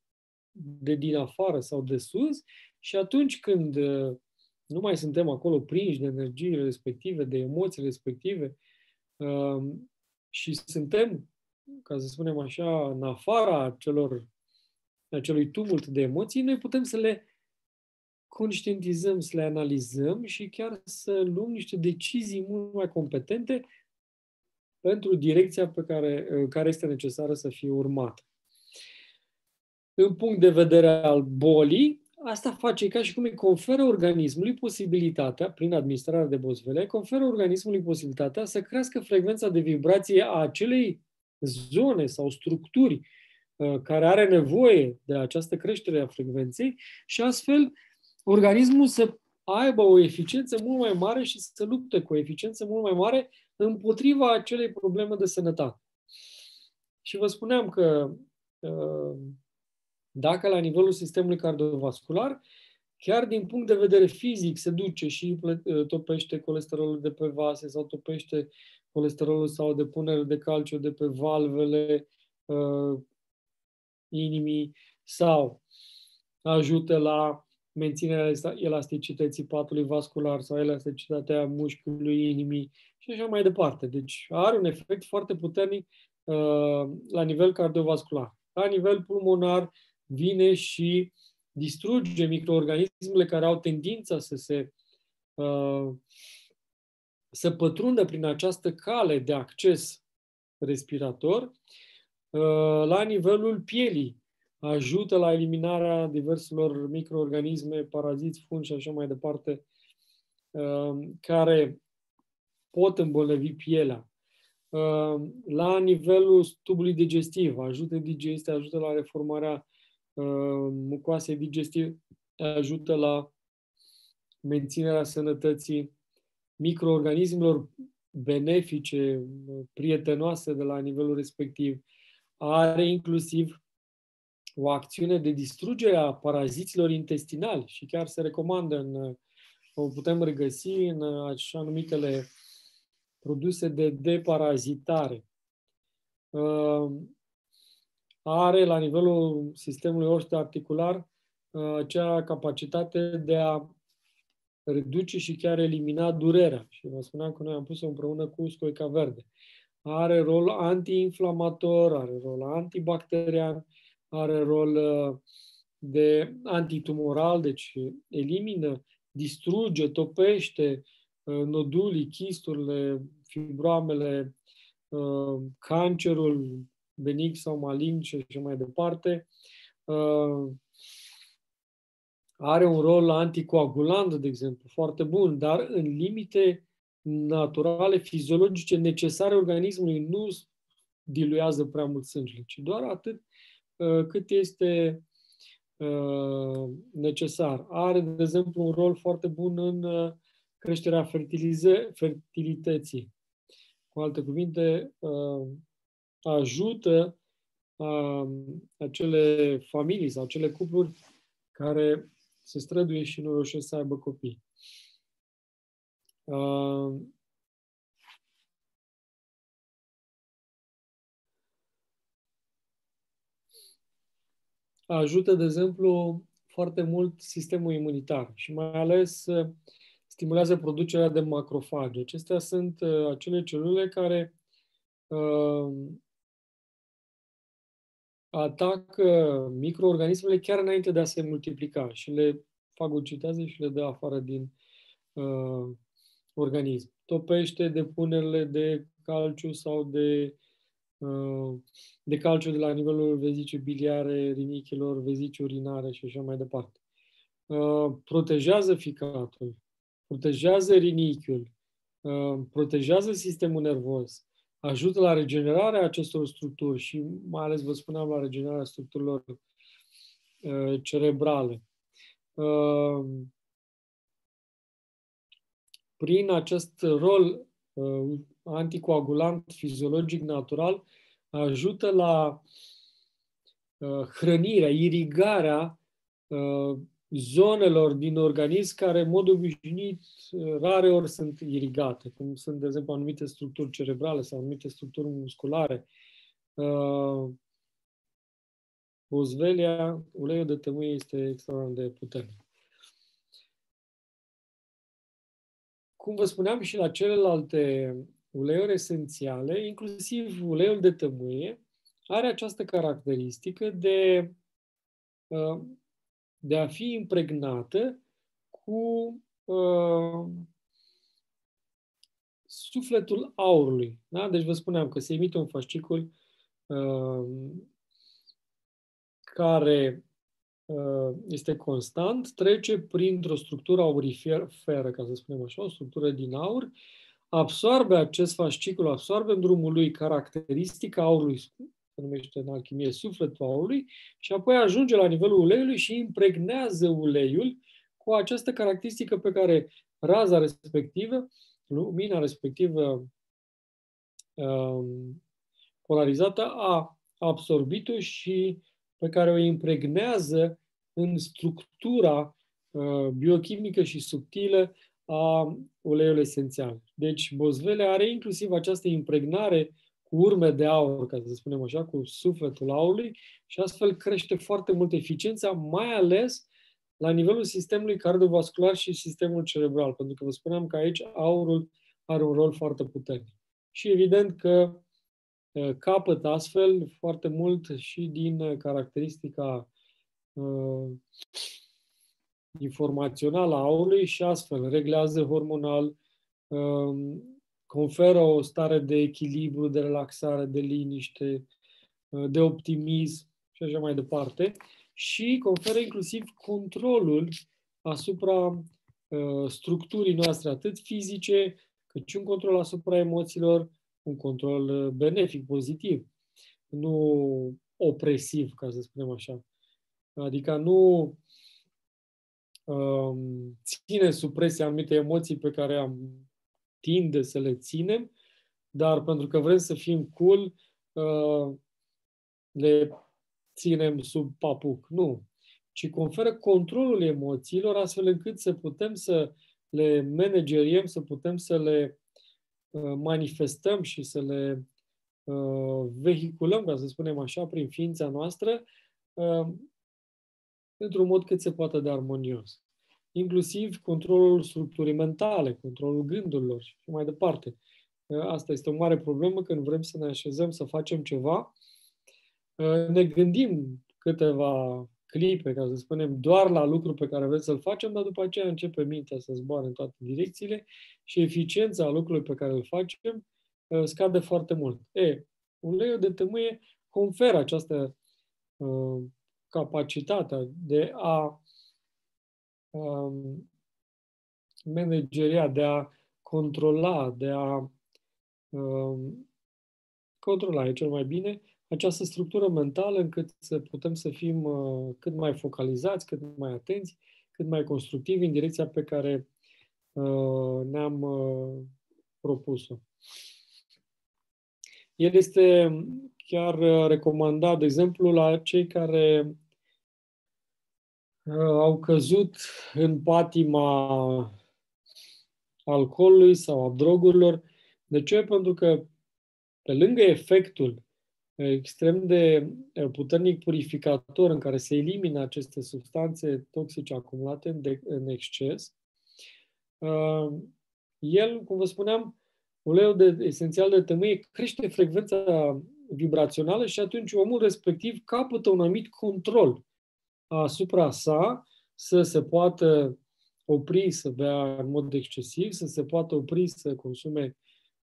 de din afară sau de sus și atunci când uh, nu mai suntem acolo prinși de energiile respective, de emoții respective uh, și suntem, ca să spunem așa, în afara acelor, acelui tumult de emoții, noi putem să le conștientizăm, să le analizăm și chiar să luăm niște decizii mult mai competente pentru direcția pe care, care este necesară să fie urmată. În punct de vedere al bolii, asta face ca și cum îi conferă organismului posibilitatea, prin administrarea de bozvele, conferă organismului posibilitatea să crească frecvența de vibrație a acelei zone sau structuri uh, care are nevoie de această creștere a frecvenței și astfel organismul să aibă o eficiență mult mai mare și să lupte cu o eficiență mult mai mare împotriva acelei probleme de sănătate. Și vă spuneam că uh, dacă la nivelul sistemului cardiovascular chiar din punct de vedere fizic se duce și topește colesterolul de pe vase sau topește colesterolul sau depunerea de calciu de pe valvele uh, inimii sau ajută la menținerea elasticității patului vascular sau elasticitatea mușchiului inimii și așa mai departe. Deci are un efect foarte puternic uh, la nivel cardiovascular. La nivel pulmonar vine și distruge microorganismele care au tendința să se uh, să pătrundă prin această cale de acces respirator. Uh, la nivelul pielii ajută la eliminarea diverselor microorganisme, paraziți, fungi și așa mai departe, uh, care pot îmbolnăvi pielea. Uh, la nivelul tubului digestiv ajută digestia, ajută la reformarea mucoase digestive, ajută la menținerea sănătății microorganismelor benefice, prietenoase de la nivelul respectiv. Are inclusiv o acțiune de distrugere a paraziților intestinali și chiar se recomandă, în, o putem regăsi în așa numitele produse de deparazitare. Are la nivelul sistemului osteoarticular acea capacitate de a reduce și chiar elimina durerea. Și vă spuneam că noi am pus-o împreună cu scoica verde. Are rol antiinflamator, are rol antibacterian, are rol de antitumoral, deci elimină, distruge, topește nodulii, chisturile, fibroamele, cancerul benign sau malign și așa mai departe. Uh, are un rol anticoagulant, de exemplu, foarte bun, dar în limite naturale, fiziologice, necesare organismului, nu diluează prea mult sângele, ci doar atât uh, cât este uh, necesar. Are, de exemplu, un rol foarte bun în uh, creșterea fertilității. Cu alte cuvinte, uh, ajută uh, acele familii sau acele cupluri care se străduie și nu reușesc să aibă copii. Uh, ajută, de exemplu, foarte mult sistemul imunitar și mai ales uh, stimulează producerea de macrofage. Acestea sunt uh, acele celule care uh, atacă microorganismele chiar înainte de a se multiplica și le fagocitează și le dă afară din uh, organism. Topește depunerile de calciu sau de, uh, de calciu de la nivelul vezicii biliare, rinichilor, vezicii urinare și așa mai departe. Uh, protejează ficatul, protejează rinichiul, uh, protejează sistemul nervos, ajută la regenerarea acestor structuri și mai ales, vă spuneam, la regenerarea structurilor uh, cerebrale. Uh, prin acest rol uh, anticoagulant fiziologic natural, ajută la uh, hrănirea, irigarea uh, zonelor din organism care, în mod obișnuit, rare ori sunt irigate, cum sunt, de exemplu, anumite structuri cerebrale sau anumite structuri musculare. Boswellia, uleiul de tămâie, este extraordinar de puternic. Cum vă spuneam și la celelalte uleiuri esențiale, inclusiv uleiul de tămâie are această caracteristică de uh, de a fi impregnată cu uh, sufletul aurului. Da? Deci vă spuneam că se emite un fascicul uh, care uh, este constant, trece printr-o structură auriferă, ca să spunem așa, o structură din aur, absorbe acest fascicul, absorbe în drumul lui caracteristica aurului, se numește în alchimie sufletul aurului, și apoi ajunge la nivelul uleiului și impregnează uleiul cu această caracteristică pe care raza respectivă, lumina respectivă um, polarizată a absorbit-o și pe care o impregnează în structura biochimică și subtilă a uleiului esențial. Deci bozvele are inclusiv această impregnare cu urme de aur, ca să spunem așa, cu sufletul aurului și astfel crește foarte mult eficiența, mai ales la nivelul sistemului cardiovascular și sistemul cerebral, pentru că vă spuneam că aici aurul are un rol foarte puternic. Și evident că capăt astfel foarte mult și din caracteristica uh, informațională a aurului și astfel reglează hormonal, uh, conferă o stare de echilibru, de relaxare, de liniște, uh, de optimism și așa mai departe și conferă inclusiv controlul asupra uh, structurii noastre atât fizice, cât și un control asupra emoțiilor, un control benefic, pozitiv, nu opresiv, ca să spunem așa. Adică nu um, ține sub presie anumite emoții pe care am tinde să le ținem, dar pentru că vrem să fim cool, uh, le ținem sub papuc. Nu. Ci conferă controlul emoțiilor astfel încât să putem să le manageriem, să putem să le manifestăm și să le uh, vehiculăm, ca să spunem așa, prin ființa noastră, uh, într-un mod cât se poate de armonios. Inclusiv controlul structurii mentale, controlul gândurilor și mai departe. Uh, asta este o mare problemă când vrem să ne așezăm, să facem ceva. Uh, ne gândim câteva clipe, ca să spunem, doar la lucru pe care vrem să-l facem, dar după aceea începe mintea să zboare în toate direcțiile și eficiența lucrului pe care îl facem scade foarte mult. E, uleiul de tămâie conferă această uh, capacitate de a uh, manageria, de a controla, de a uh, controla, e cel mai bine, această structură mentală încât să putem să fim uh, cât mai focalizați, cât mai atenți, cât mai constructivi în direcția pe care uh, ne-am uh, propus-o. El este chiar recomandat, de exemplu, la cei care uh, au căzut în patima alcoolului sau a drogurilor. De ce? Pentru că pe lângă efectul extrem de puternic purificator în care se elimină aceste substanțe toxice acumulate în, de, în exces. El, cum vă spuneam, uleiul de, esențial de tămâie crește frecvența vibrațională și atunci omul respectiv capătă un anumit control asupra sa să se poată opri să bea în mod excesiv, să se poată opri să consume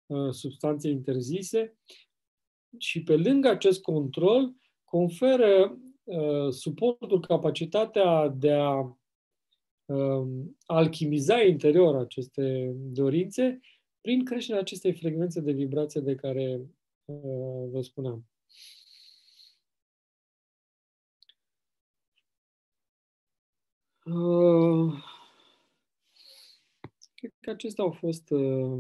uh, substanțe interzise. Și pe lângă acest control conferă uh, suportul, capacitatea de a uh, alchimiza interior aceste dorințe prin creșterea acestei frecvențe de vibrație de care uh, vă spuneam. Uh, cred că acestea au fost... Uh,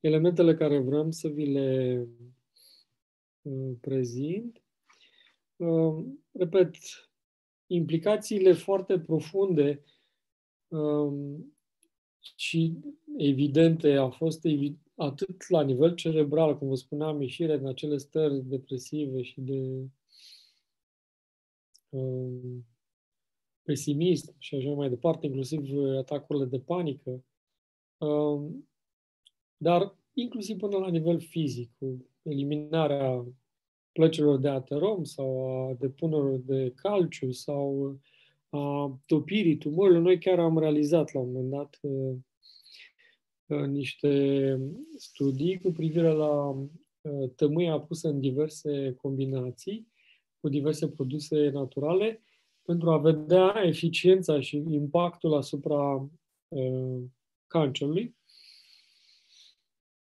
elementele care vreau să vi le uh, prezint. Uh, repet, implicațiile foarte profunde uh, și evidente au fost evi- atât la nivel cerebral, cum vă spuneam, ieșirea din acele stări depresive și de uh, pesimism și așa mai departe, inclusiv atacurile de panică, uh, dar inclusiv până la nivel fizic, cu eliminarea plăcilor de aterom sau a depunerilor de calciu sau a topirii tumorilor. Noi chiar am realizat la un moment dat uh, niște studii cu privire la uh, tămâia pusă în diverse combinații, cu diverse produse naturale, pentru a vedea eficiența și impactul asupra uh, cancerului.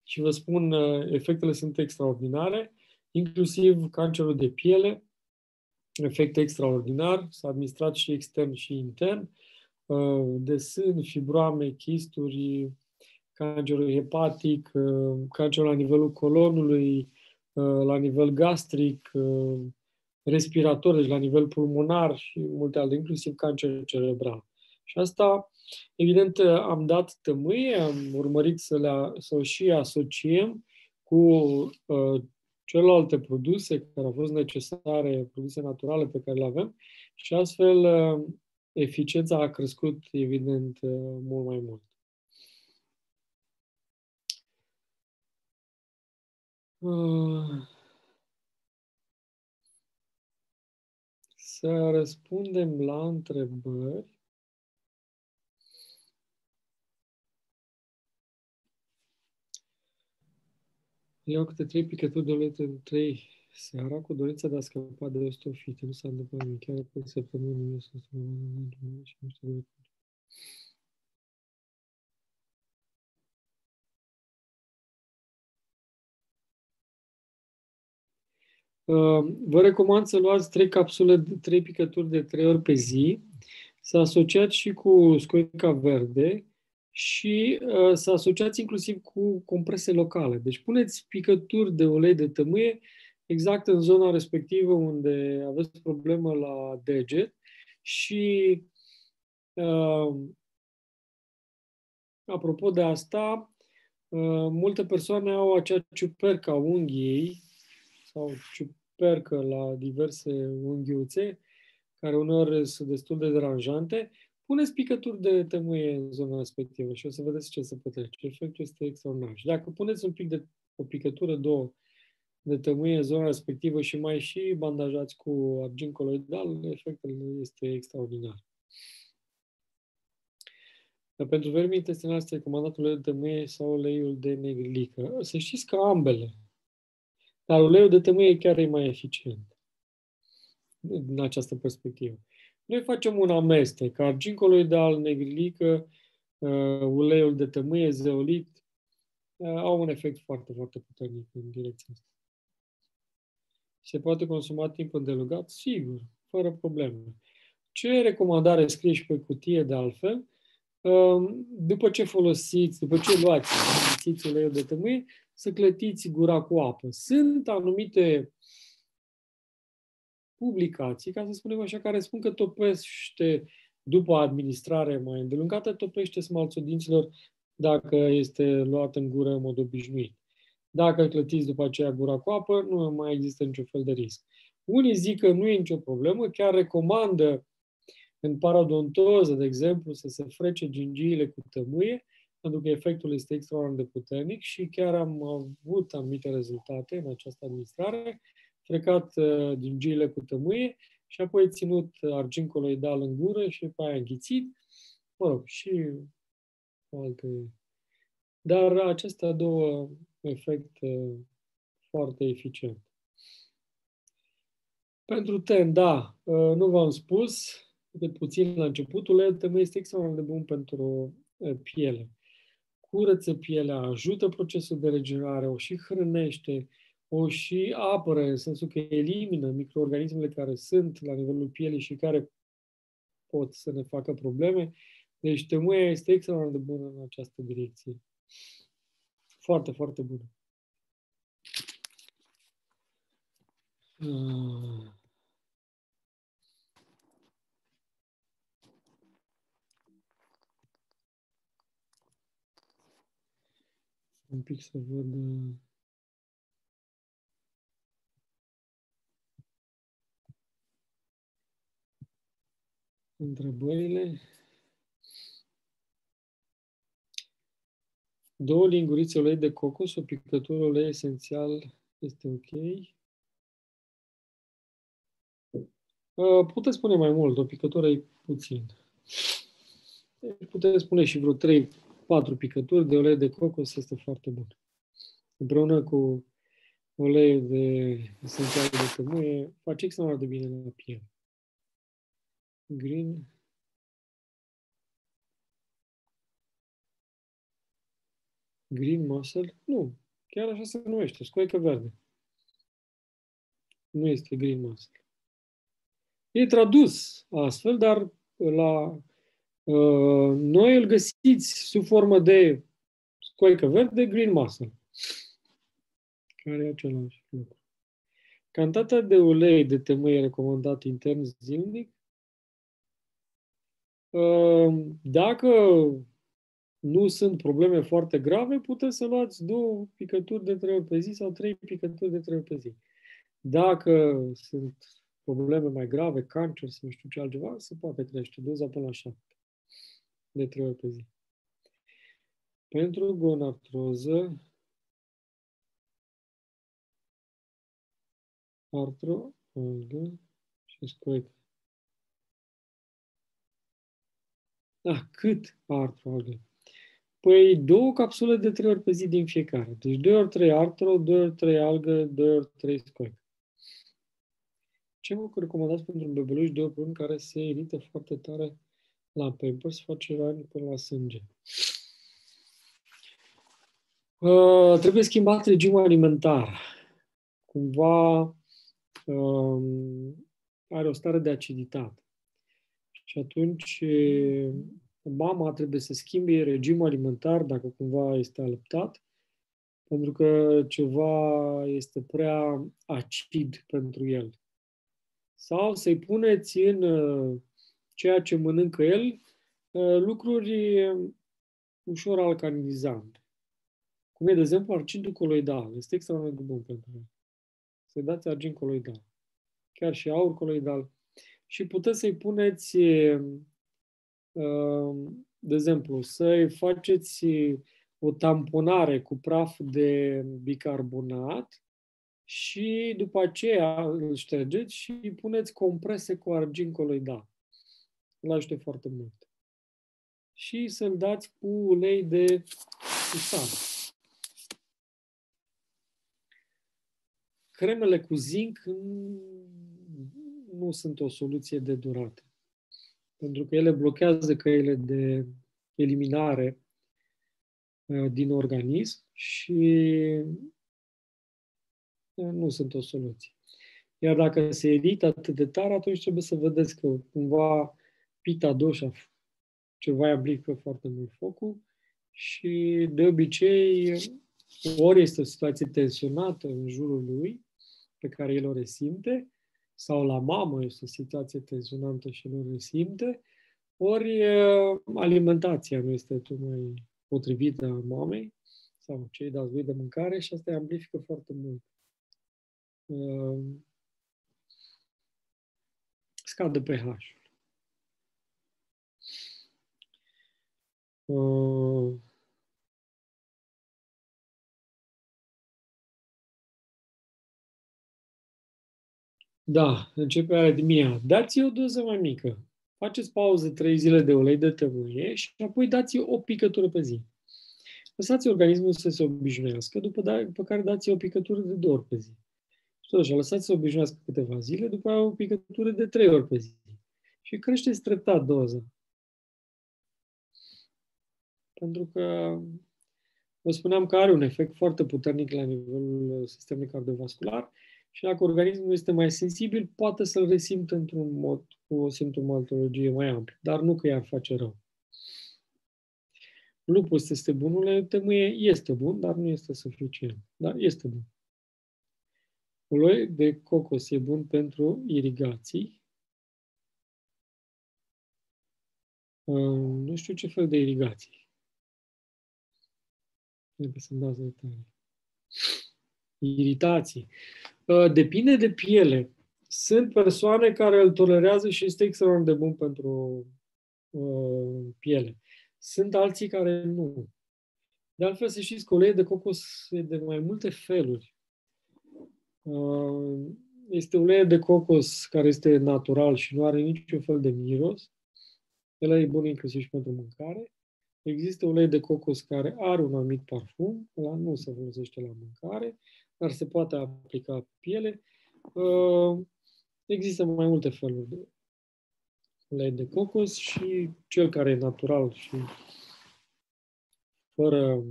Și vă spun, efectele sunt extraordinare, inclusiv cancerul de piele, efect extraordinar, s-a administrat și extern și intern, de sân, fibroame, chisturi, cancerul hepatic, cancerul la nivelul colonului, la nivel gastric, respirator, deci la nivel pulmonar și multe alte, inclusiv cancer cerebral. Și asta, evident, am dat tămâie, am urmărit să le să și asociem cu uh, celelalte produse care au fost necesare, produse naturale pe care le avem și astfel uh, eficiența a crescut, evident, uh, mult mai mult. Uh. Să răspundem la întrebări. Eu câte trei picături de ulet în trei seara, cu dorința de a scăpa de osteofită. Nu s-a întâmplat nimic, chiar pe săptămâni nu s-a întâmplat și nu știu de cum. Vă recomand să luați trei capsule, trei picături de trei ori pe zi, să asociați și cu scoica verde și să asociați inclusiv cu comprese locale. Deci puneți picături de ulei de tămâie exact în zona respectivă unde aveți problemă la deget și apropo de asta, multe persoane au acea ciupercă a unghiei sau ciupercă la diverse unghiuțe, care uneori sunt destul de deranjante, puneți picături de tămâie în zona respectivă și o să vedeți ce se petrece. Efectul este extraordinar. Și dacă puneți un pic de o picătură, două de tămâie în zona respectivă și mai și bandajați cu argint coloidal, efectul este extraordinar. Dar pentru vermi intestinali este recomandat uleiul de tămâie sau uleiul de negrilică. Să știți că ambele. Dar uleiul de tămâie chiar e mai eficient din această perspectivă. Noi facem un amestec, argint coloidal, negrilică, uleiul de tămâie, zeolit, au un efect foarte, foarte puternic în direcția asta. Se poate consuma timp îndelugat? Sigur, fără probleme. Ce recomandare scrie și pe cutie de altfel? După ce folosiți, după ce luați, folosiți uleiul de tămâie, să clătiți gura cu apă. Sunt anumite publicații, ca să spunem așa, care spun că topește, după administrare mai îndelungată, topește smalțul dinților dacă este luat în gură în mod obișnuit. Dacă clătiți după aceea gura cu apă, nu mai există niciun fel de risc. Unii zic că nu e nicio problemă, chiar recomandă în parodontoză, de exemplu, să se frece gingiile cu tămâie, pentru că efectul este extraordinar de puternic și chiar am avut anumite rezultate în această administrare, frecat gingiile cu tămâie și apoi ținut argint coloidal în gură și pe aia înghițit, mă rog, și alte. Dar acestea două efecte foarte eficiente. Pentru ten, da, nu v-am spus, de puțin la început, uleiul de tămâie este extraordinar de bun pentru piele. Curăță pielea, ajută procesul de regenerare, o și hrănește, o și apără, în sensul că elimină microorganismele care sunt la nivelul pielii și care pot să ne facă probleme. Deci tămâia este extraordinar de bună în această direcție. Foarte, foarte bună. Uh. Un pic să văd. Întrebările. Două lingurițe ulei de cocos, o picătură ulei esențial este ok. Puteți spune mai mult, o picătură e puțin. Puteți spune și vreo trei. patru picături de ulei de cocos este foarte bun. Împreună cu uleiul de esențial de tămâie, face extraordinar de bine la piele. Green. Green mussel? Nu. Chiar așa se numește. Scoică verde. Nu este green mussel. E tradus astfel, dar la noi îl găsiți sub formă de scoică verde, green mussel. și are același lucru. Cantitatea de ulei de temei recomandat intern zilnic. Dacă nu sunt probleme foarte grave, puteți să luați două picături de trei ori pe zi sau trei picături de trei ori pe zi. Dacă sunt probleme mai grave, cancer sau nu știu ce altceva, se poate crește doza până la șapte de trei ori pe zi. Pentru gonartroză, artro, algă și scoică. Ah, cât artro, algă? Păi două capsule de trei ori pe zi din fiecare. Deci doi ori trei artro, doi ori trei algă, doi ori trei scoică. Ce vă recomandați pentru un bebeluș de opt luni care se irită foarte tare la Pampers, face rani până la sânge? Uh, trebuie schimbat regimul alimentar. Cumva uh, are o stare de aciditate. Și atunci mama trebuie să schimbe regimul alimentar dacă cumva este alăptat, pentru că ceva este prea acid pentru el. Sau să-i puneți în uh, ceea ce mănâncă el uh, lucruri uh, ușor alcalinizante. Cum e, de exemplu, argintul coloidal. Este extraordinar de bun pentru el. Să-i dați argint coloidal. Chiar și aur coloidal. Și puteți să-i puneți, de exemplu, să-i faceți o tamponare cu praf de bicarbonat și după aceea îl ștergeți și îi puneți comprese cu argint coloidal. Îl ajută foarte mult. Și să-l dați cu ulei de susținere. Cremele cu zinc nu sunt o soluție de durată, pentru că ele blochează căile de eliminare din organism și nu sunt o soluție. Iar dacă se irită atât de tare, atunci trebuie să vedeți că cumva pita doșa ceva implică foarte mult focul și de obicei ori este o situație tensionată în jurul lui, pe care el o resimte, sau la mamă este o situație tensionantă și nu o resimte, ori alimentația nu este tot mai potrivită a mamei sau cei dați lui de mâncare și asta îi amplifică foarte mult. Scade pH-ul. Da, începe aritmia. Dați-i o doză mai mică. Faceți pauză trei zile de ulei de tămâie și apoi dați-i o picătură pe zi. Lăsați organismul să se obișnuiască, după, da, după care dați-i o picătură de două ori pe zi. Și tot așa, lăsați să se obișnuiască câteva zile, după aceea o picătură de trei ori pe zi. Și creșteți treptat doza. Pentru că vă spuneam că are un efect foarte puternic la nivelul sistemului cardiovascular. Și dacă organismul este mai sensibil, poate să-l resimtă într-un mod cu o simptomatologie mai amplă, dar nu că i-ar face rău. Lupus este bun, ulei de tămâie este bun, dar nu este suficient. Dar este bun. Ulei de cocos e bun pentru irigații. Nu știu ce fel de irigații. Trebuie să-mi dați detalii. Iritații. Depinde de piele. Sunt persoane care îl tolerează și este extraordinar de bun pentru uh, piele. Sunt alții care nu. De altfel, să știți că uleiul de cocos e de mai multe feluri. Uh, este uleiul de cocos care este natural și nu are niciun fel de miros. El e bun inclusiv și pentru mâncare. Există ulei de cocos care are un anumit parfum, ăla nu se folosește la mâncare, dar se poate aplica pe piele. Există mai multe feluri de ulei de cocos și cel care e natural și fără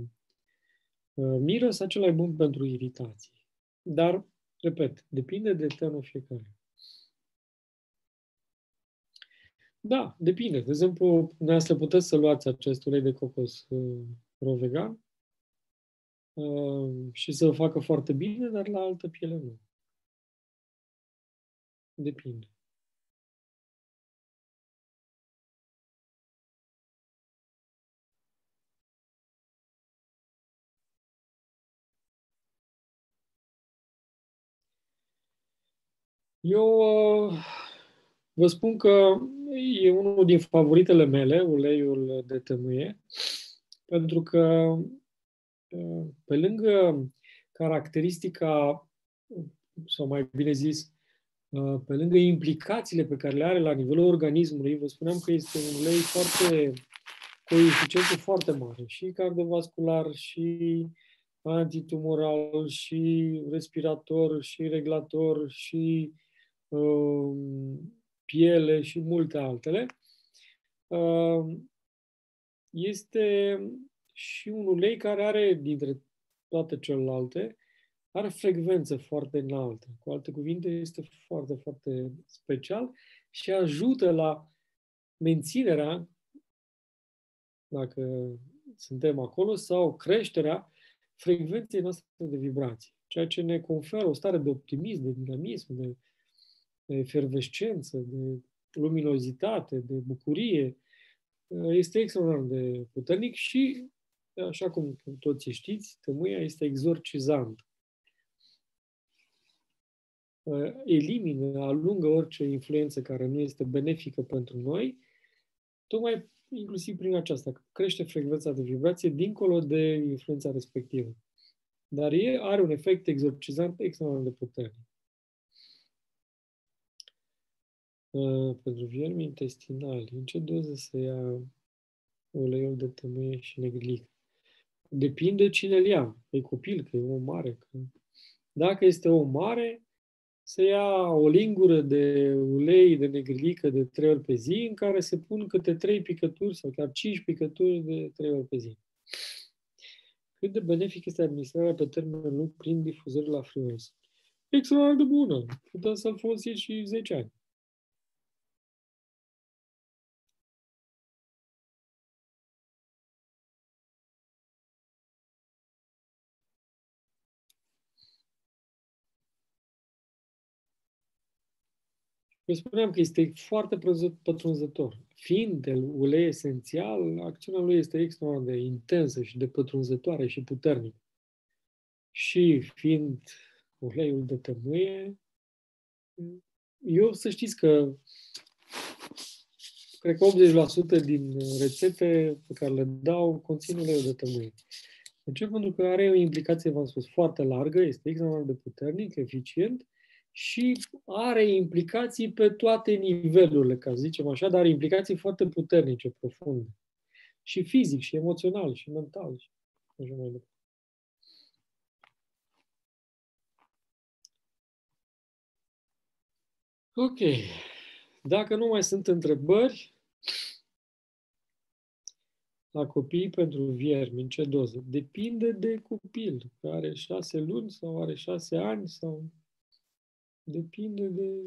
miros, acela e bun pentru iritații. Dar, repet, depinde de tenul fiecare. Da, depinde. De exemplu, dumneavoastră puteți să luați acest ulei de cocos uh, pro-vegan uh, și să o facă foarte bine, dar la altă piele nu. Depinde. Eu uh, vă spun că e unul din favoritele mele, uleiul de tămâie, pentru că uh, pe lângă caracteristica, sau mai bine zis, uh, pe lângă implicațiile pe care le are la nivelul organismului, vă spuneam că este un ulei foarte, cu o eficiență foarte mare, și cardiovascular, și antitumoral, și respirator, și reglator, și piele și multe altele. Este și un ulei care are, dintre toate celelalte, are frecvență foarte înaltă. Cu alte cuvinte, este foarte, foarte special și ajută la menținerea, dacă suntem acolo, sau creșterea frecvenței noastre de vibrații, ceea ce ne conferă o stare de optimism, de dinamism, de de efervescență, de luminozitate, de bucurie. Este extraordinar de puternic și, așa cum toți știți, tămâia este exorcizant. Elimină, alungă orice influență care nu este benefică pentru noi, tocmai inclusiv prin aceasta, că crește frecvența de vibrație dincolo de influența respectivă. Dar e, are un efect exorcizant extraordinar de puternic. Pentru viermi intestinali, în ce doză se ia uleiul de tămâie și negrilică? Depinde cine îl ia. E copil, că e om mare. Că... Dacă este om mare, se ia o lingură de ulei de negrilică de trei ori pe zi, în care se pun câte trei picături sau chiar cinci picături de trei ori pe zi. Cât de benefic este administrarea pe termen lung prin difuzări la frigorific? Extraordinar de bună. Putem să-l folosiți și zece ani. Eu spuneam că este foarte pătrunzător. Fiind ulei esențial, acțiunea lui este extraordinar de intensă și de pătrunzătoare și puternică. Și fiind uleiul de tămâie, eu să știți că cred că optzeci la sută din rețete pe care le dau conțin uleiul de tămâie. De ce? Pentru că are o implicație, v-am spus, foarte largă, este extraordinar de puternic, eficient, și are implicații pe toate nivelurile, ca zicem așa, dar are implicații foarte puternice, profunde. Și fizic, și emoțional, și mental. Și așa mai departe. Ok. Dacă nu mai sunt întrebări, la copii pentru viermi, în ce doză? Depinde de copil, care are șase luni sau are șase ani sau... Depinde de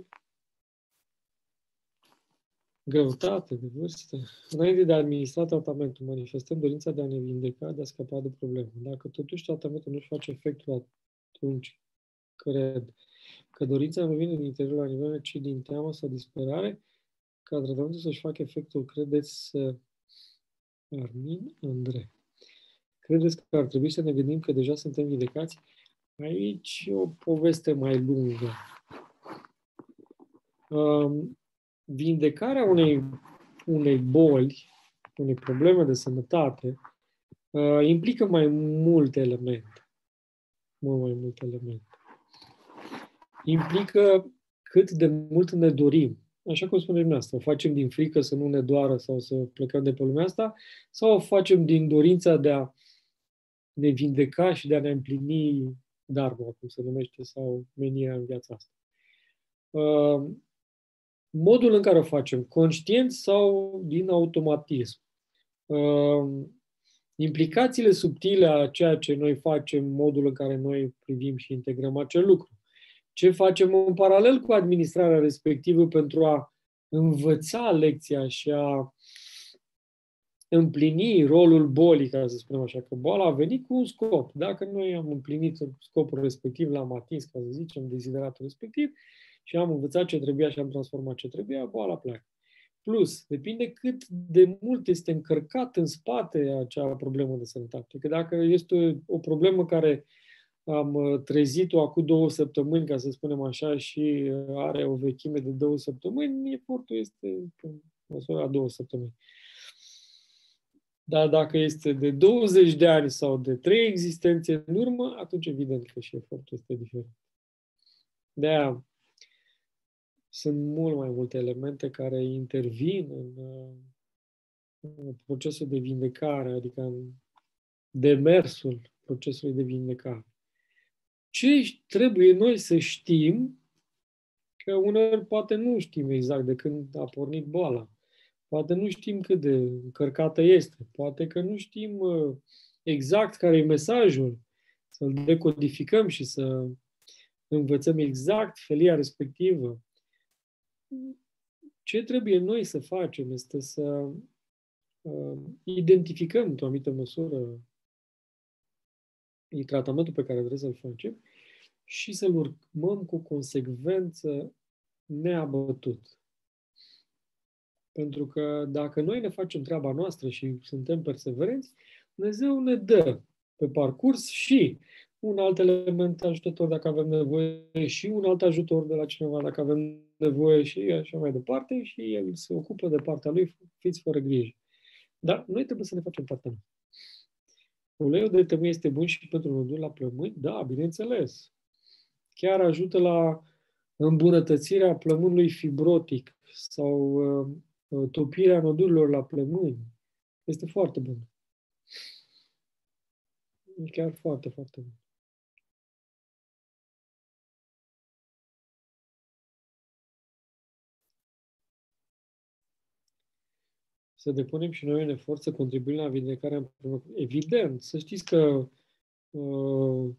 greutate, de vârstă. Înainte de a administra tratamentul, manifestăm dorința de a ne vindeca, de a scăpa de problemă. Dacă totuși tratamentul nu-și face efectul, atunci cred că dorința nu vine din interiorul animalului, ci din teamă sau disperare. Ca tratamentul să-și facă efectul, credeți să... Armin Andrei. Credeți că ar trebui să ne gândim că deja suntem vindecați? Aici e o poveste mai lungă. Vindecarea unei, unei boli, unei probleme de sănătate, implică mai multe elemente. Mult mai multe elemente. Implică cât de mult ne dorim. Așa cum spuneam asta, o facem din frică să nu ne doară sau să plecăm de pe lumea asta, sau o facem din dorința de a ne vindeca și de a ne împlini darul, cum se numește, sau menirea în viața asta. Modul în care o facem, conștient sau din automatism. Implicațiile subtile a ceea ce noi facem, modul în care noi privim și integrăm acel lucru. Ce facem în paralel cu administrarea respectivă pentru a învăța lecția și a împlini rolul bolii, ca să spunem așa, că boala a venit cu un scop. Dacă noi am împlinit scopul respectiv, l-am atins, ca să zicem, dezideratul respectiv, și am învățat ce trebuia și am transformat ce trebuia, boala pleacă. Plus, depinde cât de mult este încărcat în spate acea problemă de sănătate. Că dacă este o problemă care am trezit-o acum două săptămâni, ca să spunem așa, și are o vechime de două săptămâni, efortul este în măsura a două săptămâni. Dar dacă este de douăzeci de ani sau de trei existențe în urmă, atunci evident că și efortul este diferit. De-aia sunt mult mai multe elemente care intervin în, în procesul de vindecare, adică în demersul procesului de vindecare. Ce trebuie noi să știm, că uneori poate nu știm exact de când a pornit boala. Poate nu știm cât de încărcată este, poate că nu știm exact care e mesajul, să-l decodificăm și să învățăm exact felia respectivă. Ce trebuie noi să facem este să identificăm, într-o anumită măsură, tratamentul pe care trebuie să-l facem și să-l urmăm cu consecvență neabătut. Pentru că dacă noi ne facem treaba noastră și suntem perseverenți, Dumnezeu ne dă pe parcurs și un alt element ajutător dacă avem nevoie și un alt ajutor de la cineva dacă avem nevoie și așa mai departe și El se ocupă de partea Lui, fiți fără grijă. Dar noi trebuie să ne facem partea noastră. Uleiul de tămâie este bun și pentru rodul la plămâni? Da, bineînțeles. Chiar ajută la îmbunătățirea plămânului fibrotic sau topirea nodurilor la plămâni. Este foarte bun. E chiar foarte, foarte bun. Să depunem și noi un efort să contribuim la vindecarea împreună. Evident, să știți că uh,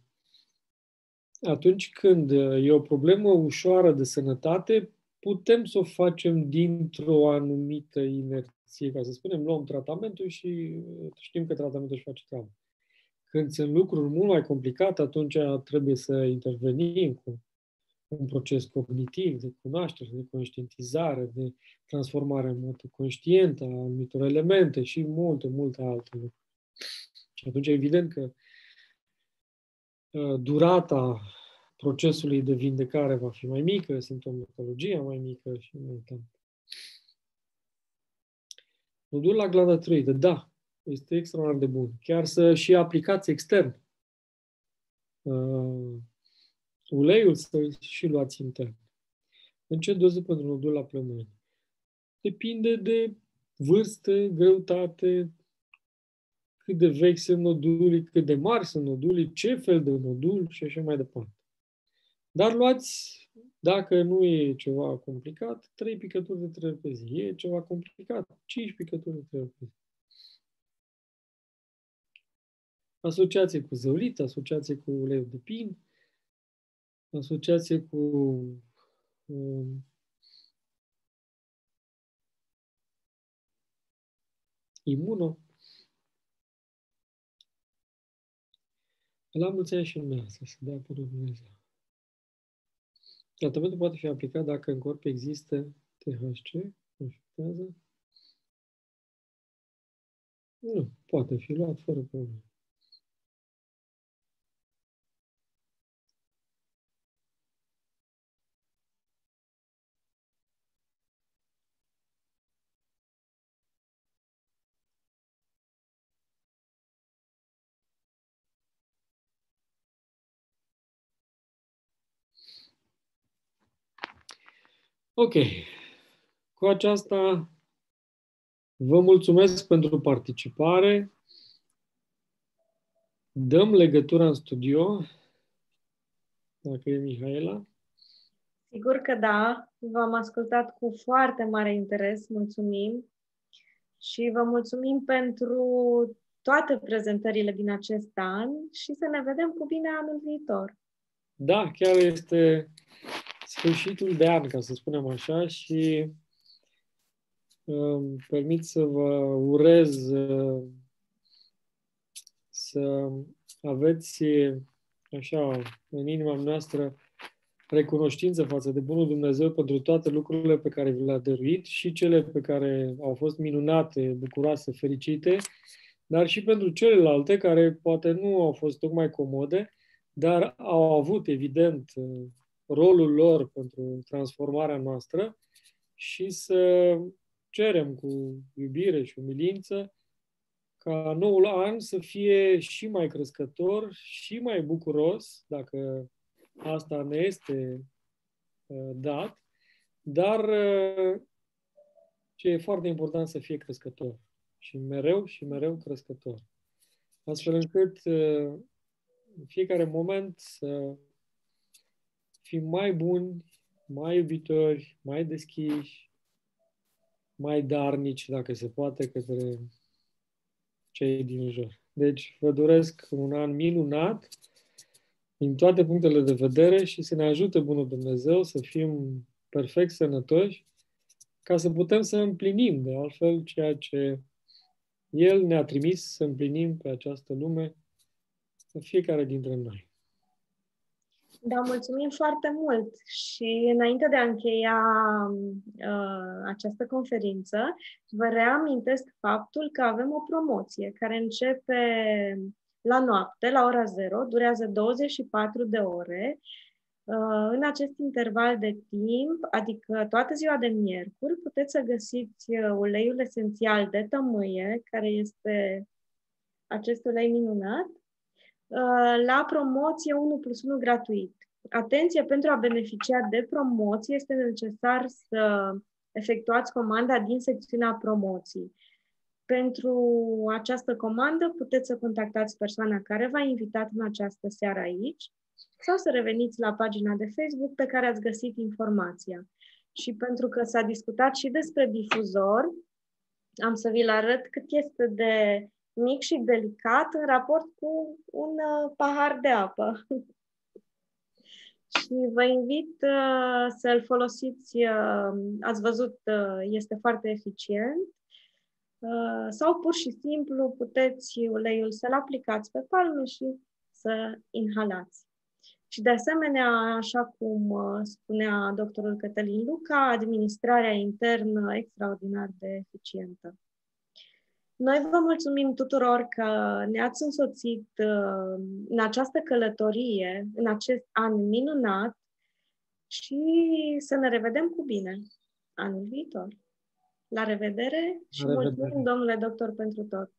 atunci când e o problemă ușoară de sănătate, putem să o facem dintr-o anumită inerție, ca să spunem, luăm tratamentul și știm că tratamentul își face treaba. Când sunt lucruri mult mai complicate, atunci trebuie să intervenim cu un proces cognitiv, de cunoaștere, de conștientizare, de transformare în mod conștient a anumitor elemente și multe, multe alte lucruri. Și atunci, evident că uh, durata procesului de vindecare va fi mai mică, simptomatologia mai mică și mai nodul la glanda tiroidă, da, este extraordinar de bun. Chiar să și aplicați extern. Uh, uleiul să și luați intern. În ce doză pentru nodul la plămâni? Depinde de vârstă, greutate, cât de vechi sunt nodulii, cât de mari sunt nodulii, ce fel de nodul și așa mai departe. Dar luați, dacă nu e ceva complicat, trei picături de trei ori pe zi. E ceva complicat, cinci picături de trei ori pe zi. Asociație cu zăulit, asociație cu ulei de pin, asociație cu um, imuno. La mulți ani și lumea să se dea până Dumnezeu. Tratamentul poate fi aplicat dacă în corp există T H C, infectează. Nu, poate fi luat fără probleme. Ok. Cu aceasta vă mulțumesc pentru participare. Dăm legătura în studio, dacă e Mihaela. Sigur că da. V-am ascultat cu foarte mare interes. Mulțumim. Și vă mulțumim pentru toate prezentările din acest an și să ne vedem cu bine anul viitor. Da, chiar este sfârșitul de an, ca să spunem așa, și îmi permit să vă urez să aveți așa în inima noastră recunoștință față de bunul Dumnezeu pentru toate lucrurile pe care vi le-a dăruit și cele pe care au fost minunate, bucuroase, fericite, dar și pentru celelalte care poate nu au fost tocmai comode, dar au avut, evident, rolul lor pentru transformarea noastră și să cerem cu iubire și umilință ca noul an să fie și mai crescător și mai bucuros, dacă asta ne este dat, dar ce e foarte important să fie crescător și mereu și mereu crescător. Astfel încât în fiecare moment să fim mai buni, mai iubitori, mai deschiși, mai darnici, dacă se poate, către cei din jur. Deci vă doresc un an minunat din toate punctele de vedere și să ne ajute bunul Dumnezeu să fim perfect sănătoși ca să putem să împlinim de altfel ceea ce El ne-a trimis să împlinim pe această lume în fiecare dintre noi. Da, mulțumim foarte mult și înainte de a încheia uh, această conferință, vă reamintesc faptul că avem o promoție care începe la noapte, la ora zero, durează douăzeci și patru de ore. Uh, în acest interval de timp, adică toată ziua de miercuri, puteți să găsiți uleiul esențial de tămâie, care este acest ulei minunat, la promoție unu plus unu gratuit. Atenție, pentru a beneficia de promoție este necesar să efectuați comanda din secțiunea promoții. Pentru această comandă puteți să contactați persoana care v-a invitat în această seară aici sau să reveniți la pagina de Facebook pe care ați găsit informația. Și pentru că s-a discutat și despre difuzor, am să vi-l arăt cât este de mic și delicat în raport cu un uh, pahar de apă. Și vă invit uh, să-l folosiți, uh, ați văzut, uh, este foarte eficient, uh, sau pur și simplu puteți uleiul să-l aplicați pe palme și să inhalați. Și de asemenea, așa cum uh, spunea doctorul Cătălin Luca, administrarea internă extraordinar de eficientă. Noi vă mulțumim tuturor că ne-ați însoțit în această călătorie, în acest an minunat și să ne revedem cu bine anul viitor. La revedere și la mulțumim, revedere. Domnule doctor, pentru tot.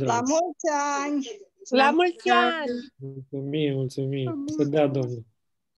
La mulți ani! La mulți ani! Mulțumim, mulțumim! Să dea Domnul!